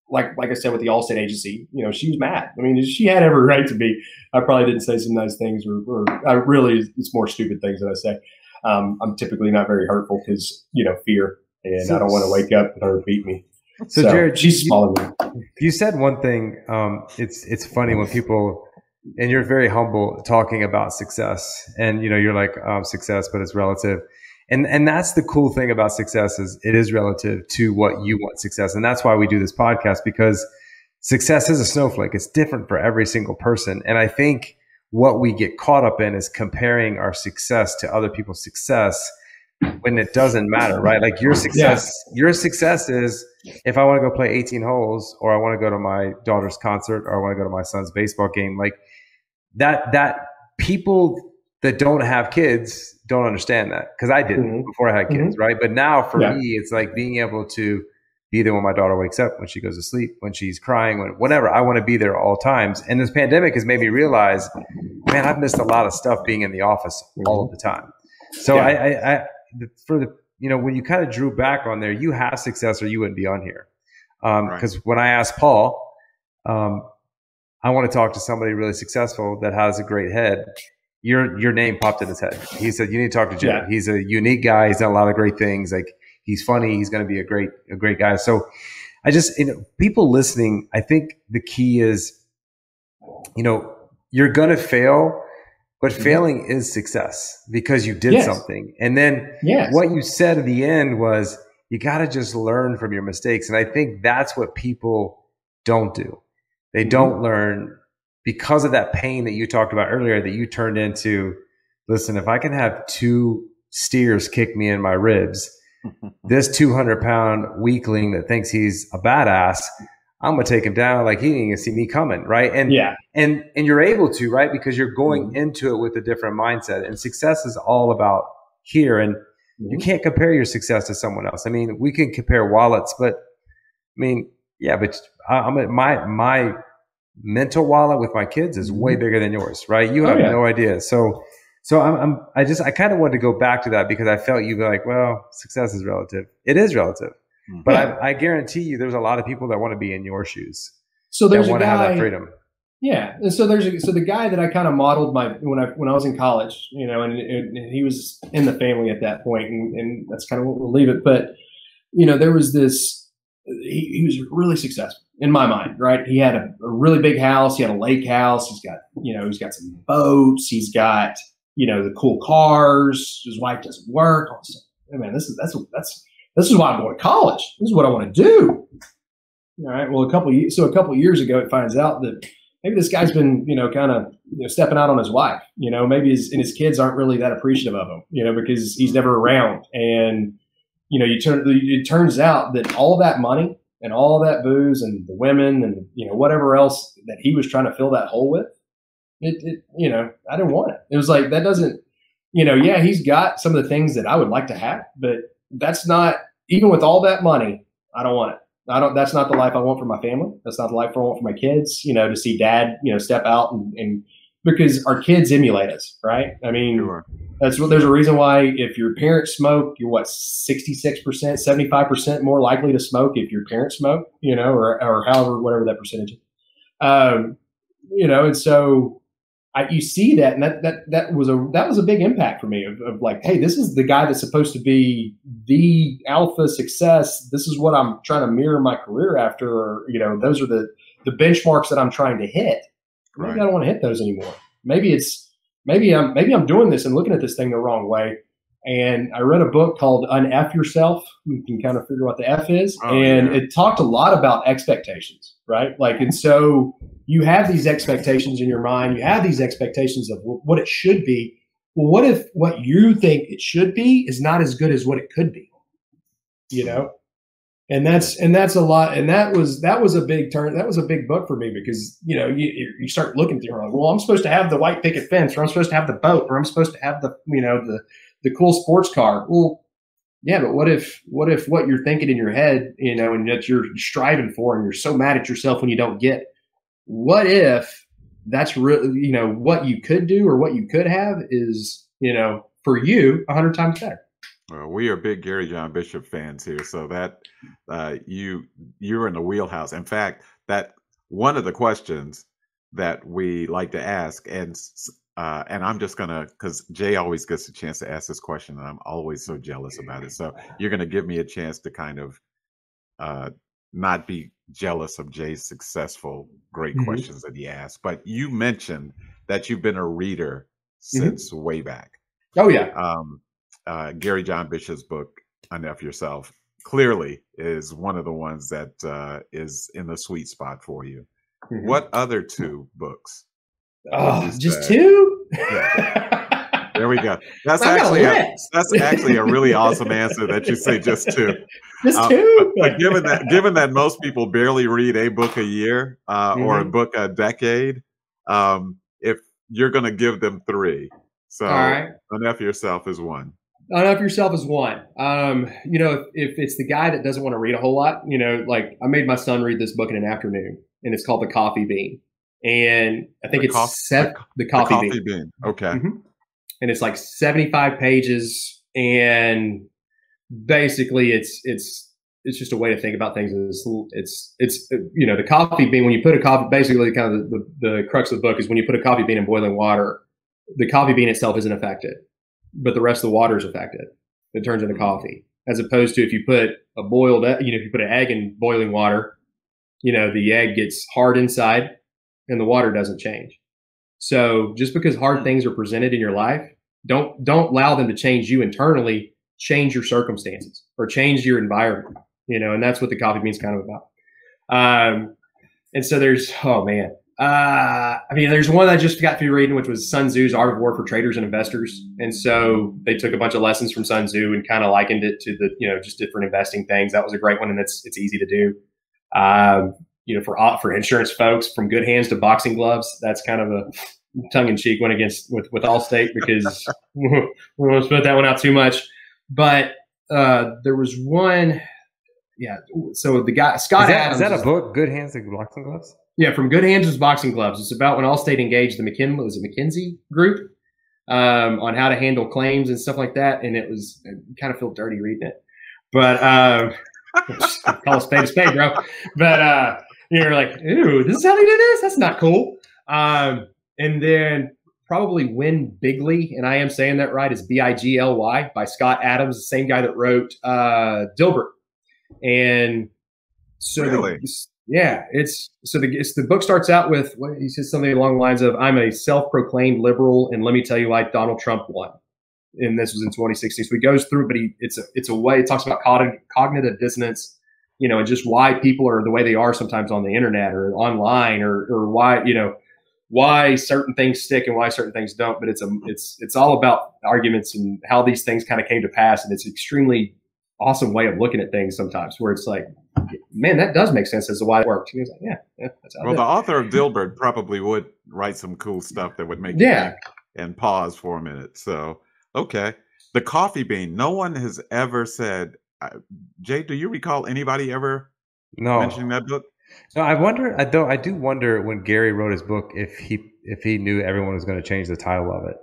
like like I said with the Allstate agency. You know, she was mad. I mean, she had every right to be. I probably didn't say some nice things, or, or I really it's more stupid things that I say. Um, I'm typically not very hurtful because you know fear, and so, I don't want to wake up and her beat me. So, so Jared, she's smaller you, you said one thing. Um, it's it's funny when people, and you're very humble talking about success, and you know you're like um, success, but it's relative, and and that's the cool thing about success is it is relative to what you want success, and that's why we do this podcast, because success is a snowflake. It's different for every single person, and I think what we get caught up in is comparing our success to other people's success. When it doesn't matter, right? Like your success, yeah. your success is if I want to go play eighteen holes, or I want to go to my daughter's concert, or I want to go to my son's baseball game. Like that, that people that don't have kids don't understand that. Cause I didn't mm-hmm. before I had kids. Mm-hmm. Right. But now for yeah. me, it's like being able to be there when my daughter wakes up, when she goes to sleep, when she's crying, when whatever, I want to be there at all times. And this pandemic has made me realize, man, I've missed a lot of stuff being in the office all of the time. So yeah. I, I, I for the, you know, when you kind of drew back on there, you have success or you wouldn't be on here. Um, right. Cause when I asked Paul, um, I want to talk to somebody really successful that has a great head. Your, your name popped in his head. He said, you need to talk to Jared. Yeah. He's a unique guy. He's done a lot of great things. Like he's funny. He's going to be a great, a great guy. So I just, you know, people listening, I think the key is, you know, you're going to fail, but failing is success because you did yes. something. And then yes. what you said at the end was, you got to just learn from your mistakes. And I think that's what people don't do. They don't mm-hmm. learn because of that pain that you talked about earlier that you turned into, listen, if I can have two steers kick me in my ribs, this two hundred pound weakling that thinks he's a badass, I'm going to take him down like he didn't even see me coming, right? And yeah. and and you're able to, right? Because you're going mm-hmm. into it with a different mindset. And success is all about here. And mm-hmm. you can't compare your success to someone else. I mean, we can compare wallets, but I mean, yeah, but I'm at my my mental wallet with my kids is way bigger than yours, right? You have oh, yeah. no idea. So so I'm, I'm I just I kind of wanted to go back to that because I felt you'd be like, well, success is relative. It is relative. But I, I guarantee you, there's a lot of people that want to be in your shoes. So there's that want a guy, to have that freedom. Yeah. And so there's a, so the guy that I kind of modeled my when I when I was in college, you know, and, and he was in the family at that point, and, and that's kind of what we'll leave it. But you know, there was this. He, he was really successful in my mind, right? He had a, a really big house. He had a lake house. He's got you know he's got some boats. He's got you know the cool cars. His wife doesn't work. I was like, man, this is that's that's. This is why I'm going to college. This is what I want to do. All right. Well, a couple of, so a couple of years ago, it finds out that maybe this guy's been, you know, kind of you know, stepping out on his wife. You know, maybe his and his kids aren't really that appreciative of him. You know, because he's never around. And you know, you turn it turns out that all that money and all that booze and the women and you know whatever else that he was trying to fill that hole with, it, it you know, I didn't want it. It was like that doesn't, you know, yeah, he's got some of the things that I would like to have, but that's not, even with all that money, I don't want it. I don't, that's not the life I want for my family. That's not the life I want for my kids, you know, to see dad, you know, step out and, and because our kids emulate us, right? I mean, sure. that's what, there's a reason why if your parents smoke, you're what, sixty-six percent, seventy-five percent more likely to smoke if your parents smoke, you know, or, or however, whatever that percentage is. Um, you know, and so I, you see that, and that, that, that was a, that was a big impact for me of, of like, hey, this is the guy that's supposed to be the alpha success. This is what I'm trying to mirror my career after, or, you know, those are the, the benchmarks that I'm trying to hit. Maybe right. I don't want to hit those anymore. Maybe it's, maybe I'm, maybe I'm doing this and looking at this thing the wrong way. And I read a book called Un-F-Yourself. You can kind of figure out what the F is. Oh, and yeah. it talked a lot about expectations, right? Like, and so you have these expectations in your mind. You have these expectations of what it should be. Well, what if what you think it should be is not as good as what it could be, you know? And that's, and that's a lot. And that was, that was a big turn. That was a big book for me because, you know, you, you start looking through like, well, I'm supposed to have the white picket fence, or I'm supposed to have the boat, or I'm supposed to have the, you know, the, the cool sports car. Well, yeah, but what if, what if what you're thinking in your head, you know, and that you're striving for, and you're so mad at yourself when you don't get it. What if that's really, you know, what you could do or what you could have is, you know, for you a hundred times better. Well, we are big Gary John Bishop fans here. So that, uh, you, you're in the wheelhouse. In fact, that one of the questions that we like to ask, and Uh, and I'm just going to, because Jay always gets a chance to ask this question, and I'm always so jealous about it. So you're going to give me a chance to kind of uh, not be jealous of Jay's successful, great mm-hmm. questions that he asked. But you mentioned that you've been a reader since mm-hmm. way back. Oh, yeah. Um, uh, Gary John Bishop's book, Un-F-Yourself, clearly is one of the ones that uh, is in the sweet spot for you. Mm-hmm. What other two books? Oh, just uh, two? Yeah. There we go. That's actually a, that's actually a really awesome answer that you say just two. Just um, two. But, but given that given that most people barely read a book a year uh, mm-hmm. or a book a decade, um, if you're going to give them three, so right. Enough Yourself is one. Enough Yourself is one. Um, you know, if, if it's the guy that doesn't want to read a whole lot, you know, like I made my son read this book in an afternoon, and it's called The Coffee Bean. And I think the it's coffee, set, the, the coffee, the coffee bean. bean. Okay. Mm-hmm. And it's like seventy-five pages, and basically it's it's it's just a way to think about things. It's it's it's you know the coffee bean, when you put a coffee, basically kind of the, the, the crux of the book is when you put a coffee bean in boiling water, the coffee bean itself isn't affected, but the rest of the water is affected. It turns into coffee. as opposed to if you put a boiled, you know, if you put an egg in boiling water, you know, the egg gets hard inside and the water doesn't change. So just because hard things are presented in your life, don't don't allow them to change you internally. Change your circumstances or change your environment, you know, and that's what the coffee bean's kind of about. Um, and so there's, oh man, uh, I mean, there's one I just got through reading, which was Sun Tzu's Art of War for Traders and Investors. And so they took a bunch of lessons from Sun Tzu and kind of likened it to the, you know, just different investing things. That was a great one. And that's, it's easy to do. Um, you know, for, for insurance folks, from Good Hands to Boxing Gloves, that's kind of a tongue in cheek one against with, with Allstate, because we won't put that one out too much. But, uh, there was one, yeah. So the guy, Scott is that, Adams. Is that a book? Good Hands to Boxing Gloves? Yeah. From Good Hands to Boxing Gloves. It's about when Allstate engaged the McKin- was a McKinsey group, um, on how to handle claims and stuff like that. And it was, I kind of feel dirty reading it, but, um, call a spade a spade, bro. But, uh, you're like, ooh, this is how they do this. That's not cool. Um, and then probably Win Bigly, and I am saying that right, is B I G L Y by Scott Adams, the same guy that wrote uh, Dilbert. And so, really? the, yeah, it's so the it's, the book starts out with what, he says something along the lines of, "I'm a self-proclaimed liberal, and let me tell you why Donald Trump won." And this was in twenty sixteen. So he goes through, but he it's a it's a way. It talks about cognitive dissonance, you know, and just why people are the way they are sometimes on the internet or online, or or why you know. why certain things stick and why certain things don't, but it's a it's it's all about arguments and how these things kind of came to pass, and it's an extremely awesome way of looking at things sometimes, where it's like, man, that does make sense as to why it worked. Like, yeah, yeah that's how well, it the is. Author of Dilbert probably would write some cool stuff that would make you yeah. think and pause for a minute. So, okay, the coffee bean. No one has ever said, uh, Jay, do you recall anybody ever no. mentioning that book? No, I wonder. I though I do wonder when Gary wrote his book if he if he knew everyone was going to change the title of it.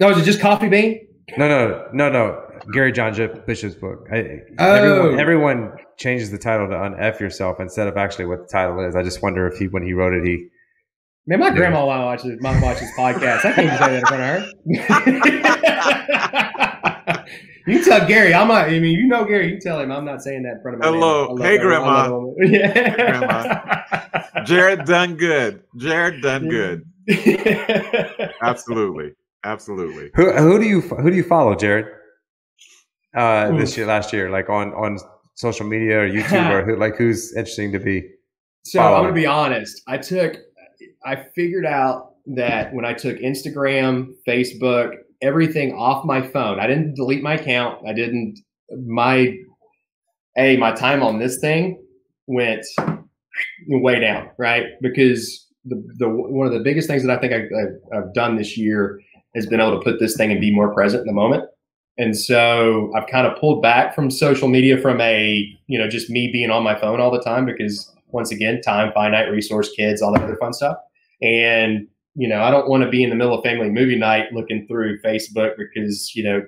No, is it just Coffee Bean? No, no, no, no. Gary John Bishop's book. I, oh. Everyone, everyone changes the title to "Un-F Yourself" instead of actually what the title is. I just wonder if he, when he wrote it, he. Man, my grandma watches my watches podcasts. I can't even say that in front of her. You tell Gary, I'm not, I mean, you know Gary, you tell him I'm not saying that in front of my Hello. Hey, Grandma. Yeah. Hey, Grandma. Jared done good. Jared done good. Absolutely. Absolutely. Who who do you who do you follow, Jared? Uh, this year, last year, like on, on social media or YouTube, or who, like who's interesting to be So following? I'm going to be honest. I took, I figured out that when I took Instagram, Facebook, everything off my phone. I didn't delete my account. I didn't, my, A, my time on this thing went way down, right? Because the, the one of the biggest things that I think I, I, I've done this year has been able to put this thing and be more present in the moment. And so I've kind of pulled back from social media from a, you know, just me being on my phone all the time, because once again, time, finite resource, kids, all that other fun stuff. And you know, I don't want to be in the middle of family movie night looking through Facebook because, you know,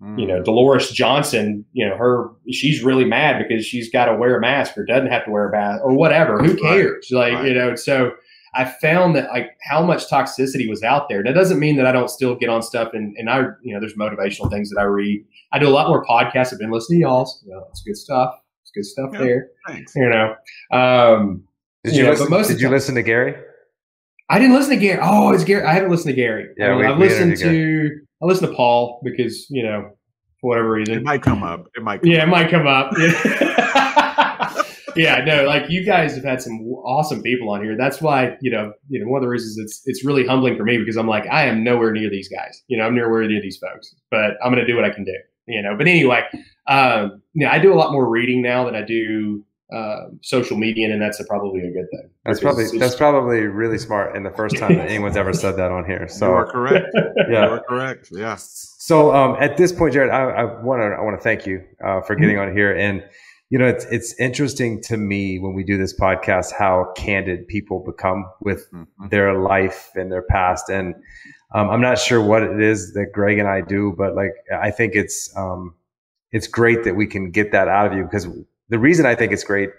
mm. you know, Dolores Johnson, you know, her, she's really mad because she's got to wear a mask or doesn't have to wear a mask or whatever. Who cares? Right. Like, right. you know, so I found that like how much toxicity was out there. That doesn't mean that I don't still get on stuff. And, and I, you know, there's motivational things that I read. I do a lot more podcasts. I've been listening to y'all's. You know, it's good stuff. It's good stuff yeah, there. Thanks. You know, um, did you, you know, listen, most did you listen to Gary? I didn't listen to Gary. Oh, it's Gary. I haven't listened to Gary. Yeah, I mean, I've listened to I listen to Paul because, you know, for whatever reason. It might come up. It might come Yeah, up. it might come up. Yeah. yeah, no, like you guys have had some awesome people on here. That's why, you know, you know, one of the reasons it's it's really humbling for me, because I'm like, I am nowhere near these guys. You know, I'm nowhere near these folks. But I'm gonna do what I can do. You know, but anyway, um, you know, I do a lot more reading now than I do Uh, social media, and that's a, probably a good thing. That's probably that's probably really smart, and the first time that anyone's ever said that on here. So you are correct. Yeah, you are correct. Yeah. So um, at this point, Jared, I want to I want to thank you uh, for getting on here, and you know it's it's interesting to me when we do this podcast how candid people become with mm-hmm. their life and their past, and um, I'm not sure what it is that Greg and I do, but like I think it's um, it's great that we can get that out of you, because the reason I think it's great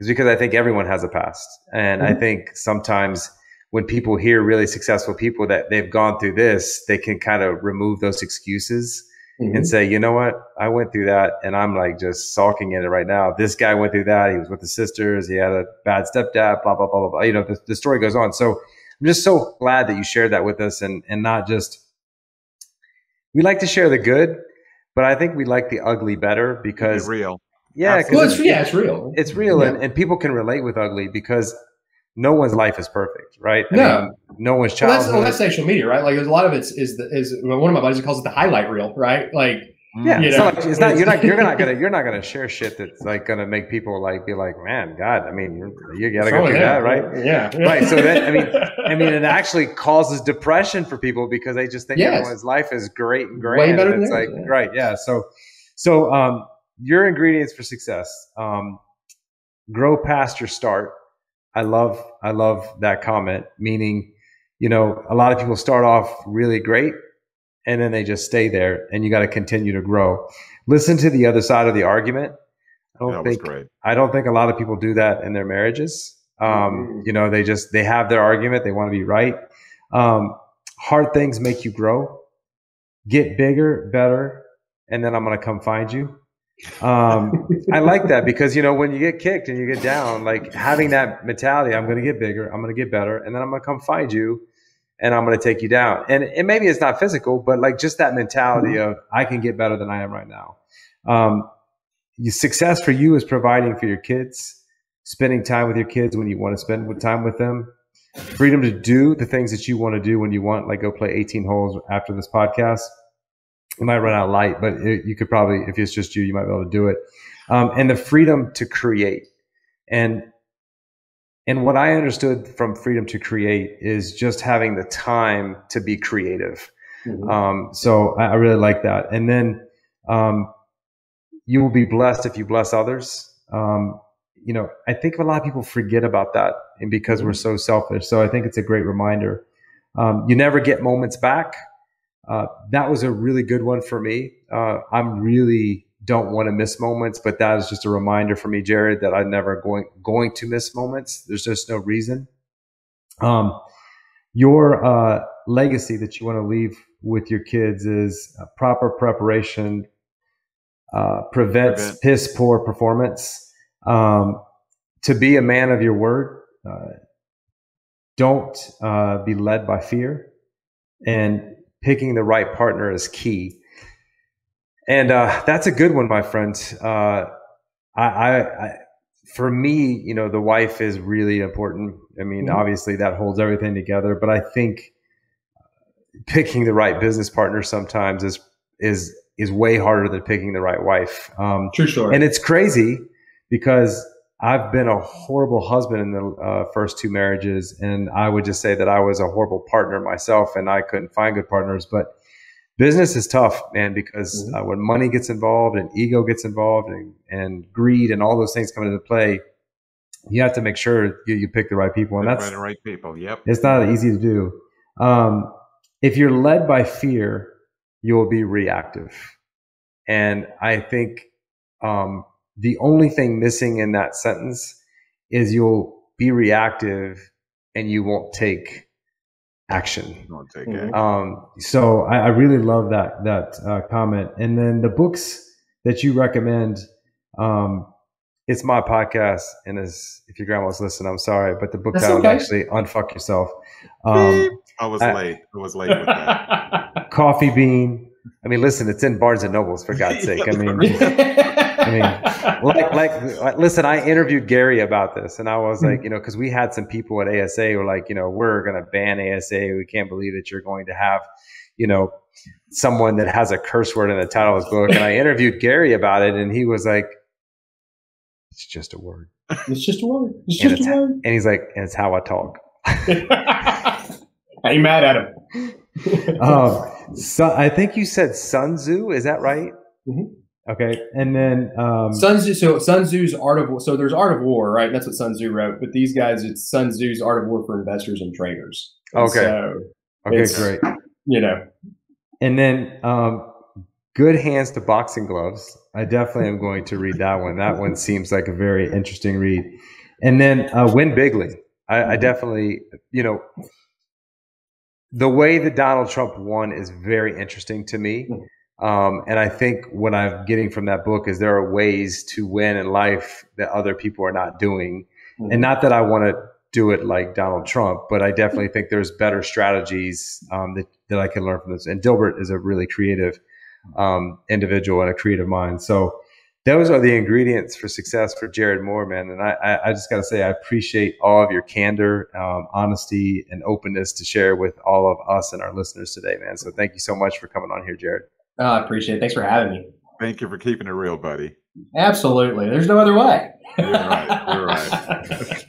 is because I think everyone has a past. And mm-hmm. I think sometimes when people hear really successful people that they've gone through this, they can kind of remove those excuses mm-hmm. and say, you know what, I went through that and I'm like just sulking at it right now. This guy went through that. He was with the sisters. He had a bad stepdad, blah, blah, blah, blah, blah. You know, the, the story goes on. So I'm just so glad that you shared that with us, and, and not just, we like to share the good, but I think we like the ugly better because real. Yeah, well, it's, yeah, it's real. It's real. Yeah. And, and people can relate with ugly because no one's life is perfect, right? No, I mean, no one's childhood. Well, that's, well, that's social media, right? Like, there's a lot of it's is the, is well, one of my buddies calls it the highlight reel, right? Like, yeah, you it's know, not like, it's not, you're not, you're not gonna, you're not gonna share shit that's like gonna make people like be like, man, God, I mean, you're, you gotta go through that, right? Yeah, right. So that, I mean, I mean, it actually causes depression for people because they just think yes. everyone's life is great and grand. Way better and it's than like, that. Right, yeah. So, so um, your ingredients for success: um, grow past your start. I love, I love that comment, meaning, you know, a lot of people start off really great and then they just stay there, and you got to continue to grow. Listen to the other side of the argument. I don't that think, great. I don't think a lot of people do that in their marriages. Um, mm-hmm. You know, they just, they have their argument. They want to be right. Um, hard things make you grow, get bigger, better. And then I'm going to come find you. um I like that because, you know, when you get kicked and you get down, like having that mentality, I'm going to get bigger, I'm going to get better, and then I'm going to come find you and I'm going to take you down. And, and maybe it's not physical, but like just that mentality of I can get better than I am right now. Um, you, success for you is providing for your kids, spending time with your kids when you want to spend time with them, freedom to do the things that you want to do when you want, like go play eighteen holes after this podcast. You might run out of light, but it, you could probably, if it's just you, you might be able to do it. Um, and the freedom to create. And, and what I understood from freedom to create is just having the time to be creative. Mm-hmm. Um, so I, I really like that. And then, um, you will be blessed if you bless others. Um, you know, I think a lot of people forget about that, and because mm-hmm. we're so selfish. So I think it's a great reminder. Um, you never get moments back. Uh, that was a really good one for me. Uh, I'm really don't want to miss moments, but that is just a reminder for me, Jared, that I'm never going, going to miss moments. There's just no reason. Um, your, uh, legacy that you want to leave with your kids is uh, proper preparation, uh, prevents Prevent. piss poor performance, um, to be a man of your word. Uh, don't, uh, be led by fear, and picking the right partner is key. And uh, that's a good one, my friend. Uh, I, I, I, for me, you know, the wife is really important. I mean, mm-hmm. obviously that holds everything together, but I think picking the right business partner sometimes is, is, is way harder than picking the right wife. Um, True story. And it's crazy because I've been a horrible husband in the uh, first two marriages, and I would just say that I was a horrible partner myself, and I couldn't find good partners. But business is tough, man, because mm-hmm. uh, when money gets involved and ego gets involved and, and greed and all those things come into play, you have to make sure you, you pick the right people. And that's the right people. Yep. It's not easy to do. Um, if you're led by fear, you will be reactive. And I think, um, the only thing missing in that sentence is you'll be reactive and you won't take action. You won't take action. Um, so I, I really love that, that uh, comment. And then the books that you recommend, um, it's my podcast, and as if your grandma's listening, I'm sorry, but the book title is actually Un-F-Yourself Yourself. Um, I was I, late. I was late with that. Coffee Bean. I mean, listen, it's in Barnes and Nobles, for God's sake. I mean... I mean, like, like, like, listen, I interviewed Gary about this, and I was like, you know, cause we had some people at A S A who were like, you know, we're going to ban A S A. We can't believe that you're going to have, you know, someone that has a curse word in the title of his book. And I interviewed Gary about it, and he was like, it's just a word. It's just a word. It's just it's, a word. And he's like, and it's how I talk. Are you mad at him? um, so I think you said Sun Tzu. Is that right? Mm-hmm. Okay, and then um, Sun Tzu. So Sun Tzu's Art of War. So there's Art of War, right? That's what Sun Tzu wrote. But these guys, it's Sun Tzu's Art of War for Investors and Traders. And okay. So okay, great. You know, and then um, Good Hands to Boxing Gloves. I definitely am going to read that one. That one seems like a very interesting read. And then uh, Win Bigly. I, I definitely, you know. The way that Donald Trump won is very interesting to me. Um, and I think what I'm getting from that book is there are ways to win in life that other people are not doing. Mm-hmm. And not that I want to do it like Donald Trump, but I definitely think there's better strategies um, that, that I can learn from this. And Dilbert is a really creative um, individual and a creative mind. So those are the ingredients for success for Jared Moore, man. And I, I just got to say, I appreciate all of your candor, um, honesty, and openness to share with all of us and our listeners today, man. So thank you so much for coming on here, Jared. Oh, I appreciate it. Thanks for having me. Thank you for keeping it real, buddy. Absolutely. There's no other way. You're right. You're right.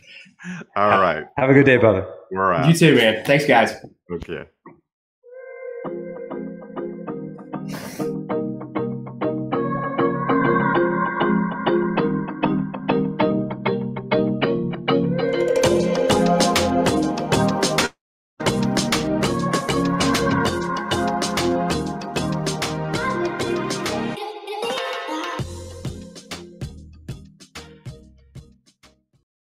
All right. Have a good day, brother. All right. You too, man. Thanks, guys. Okay.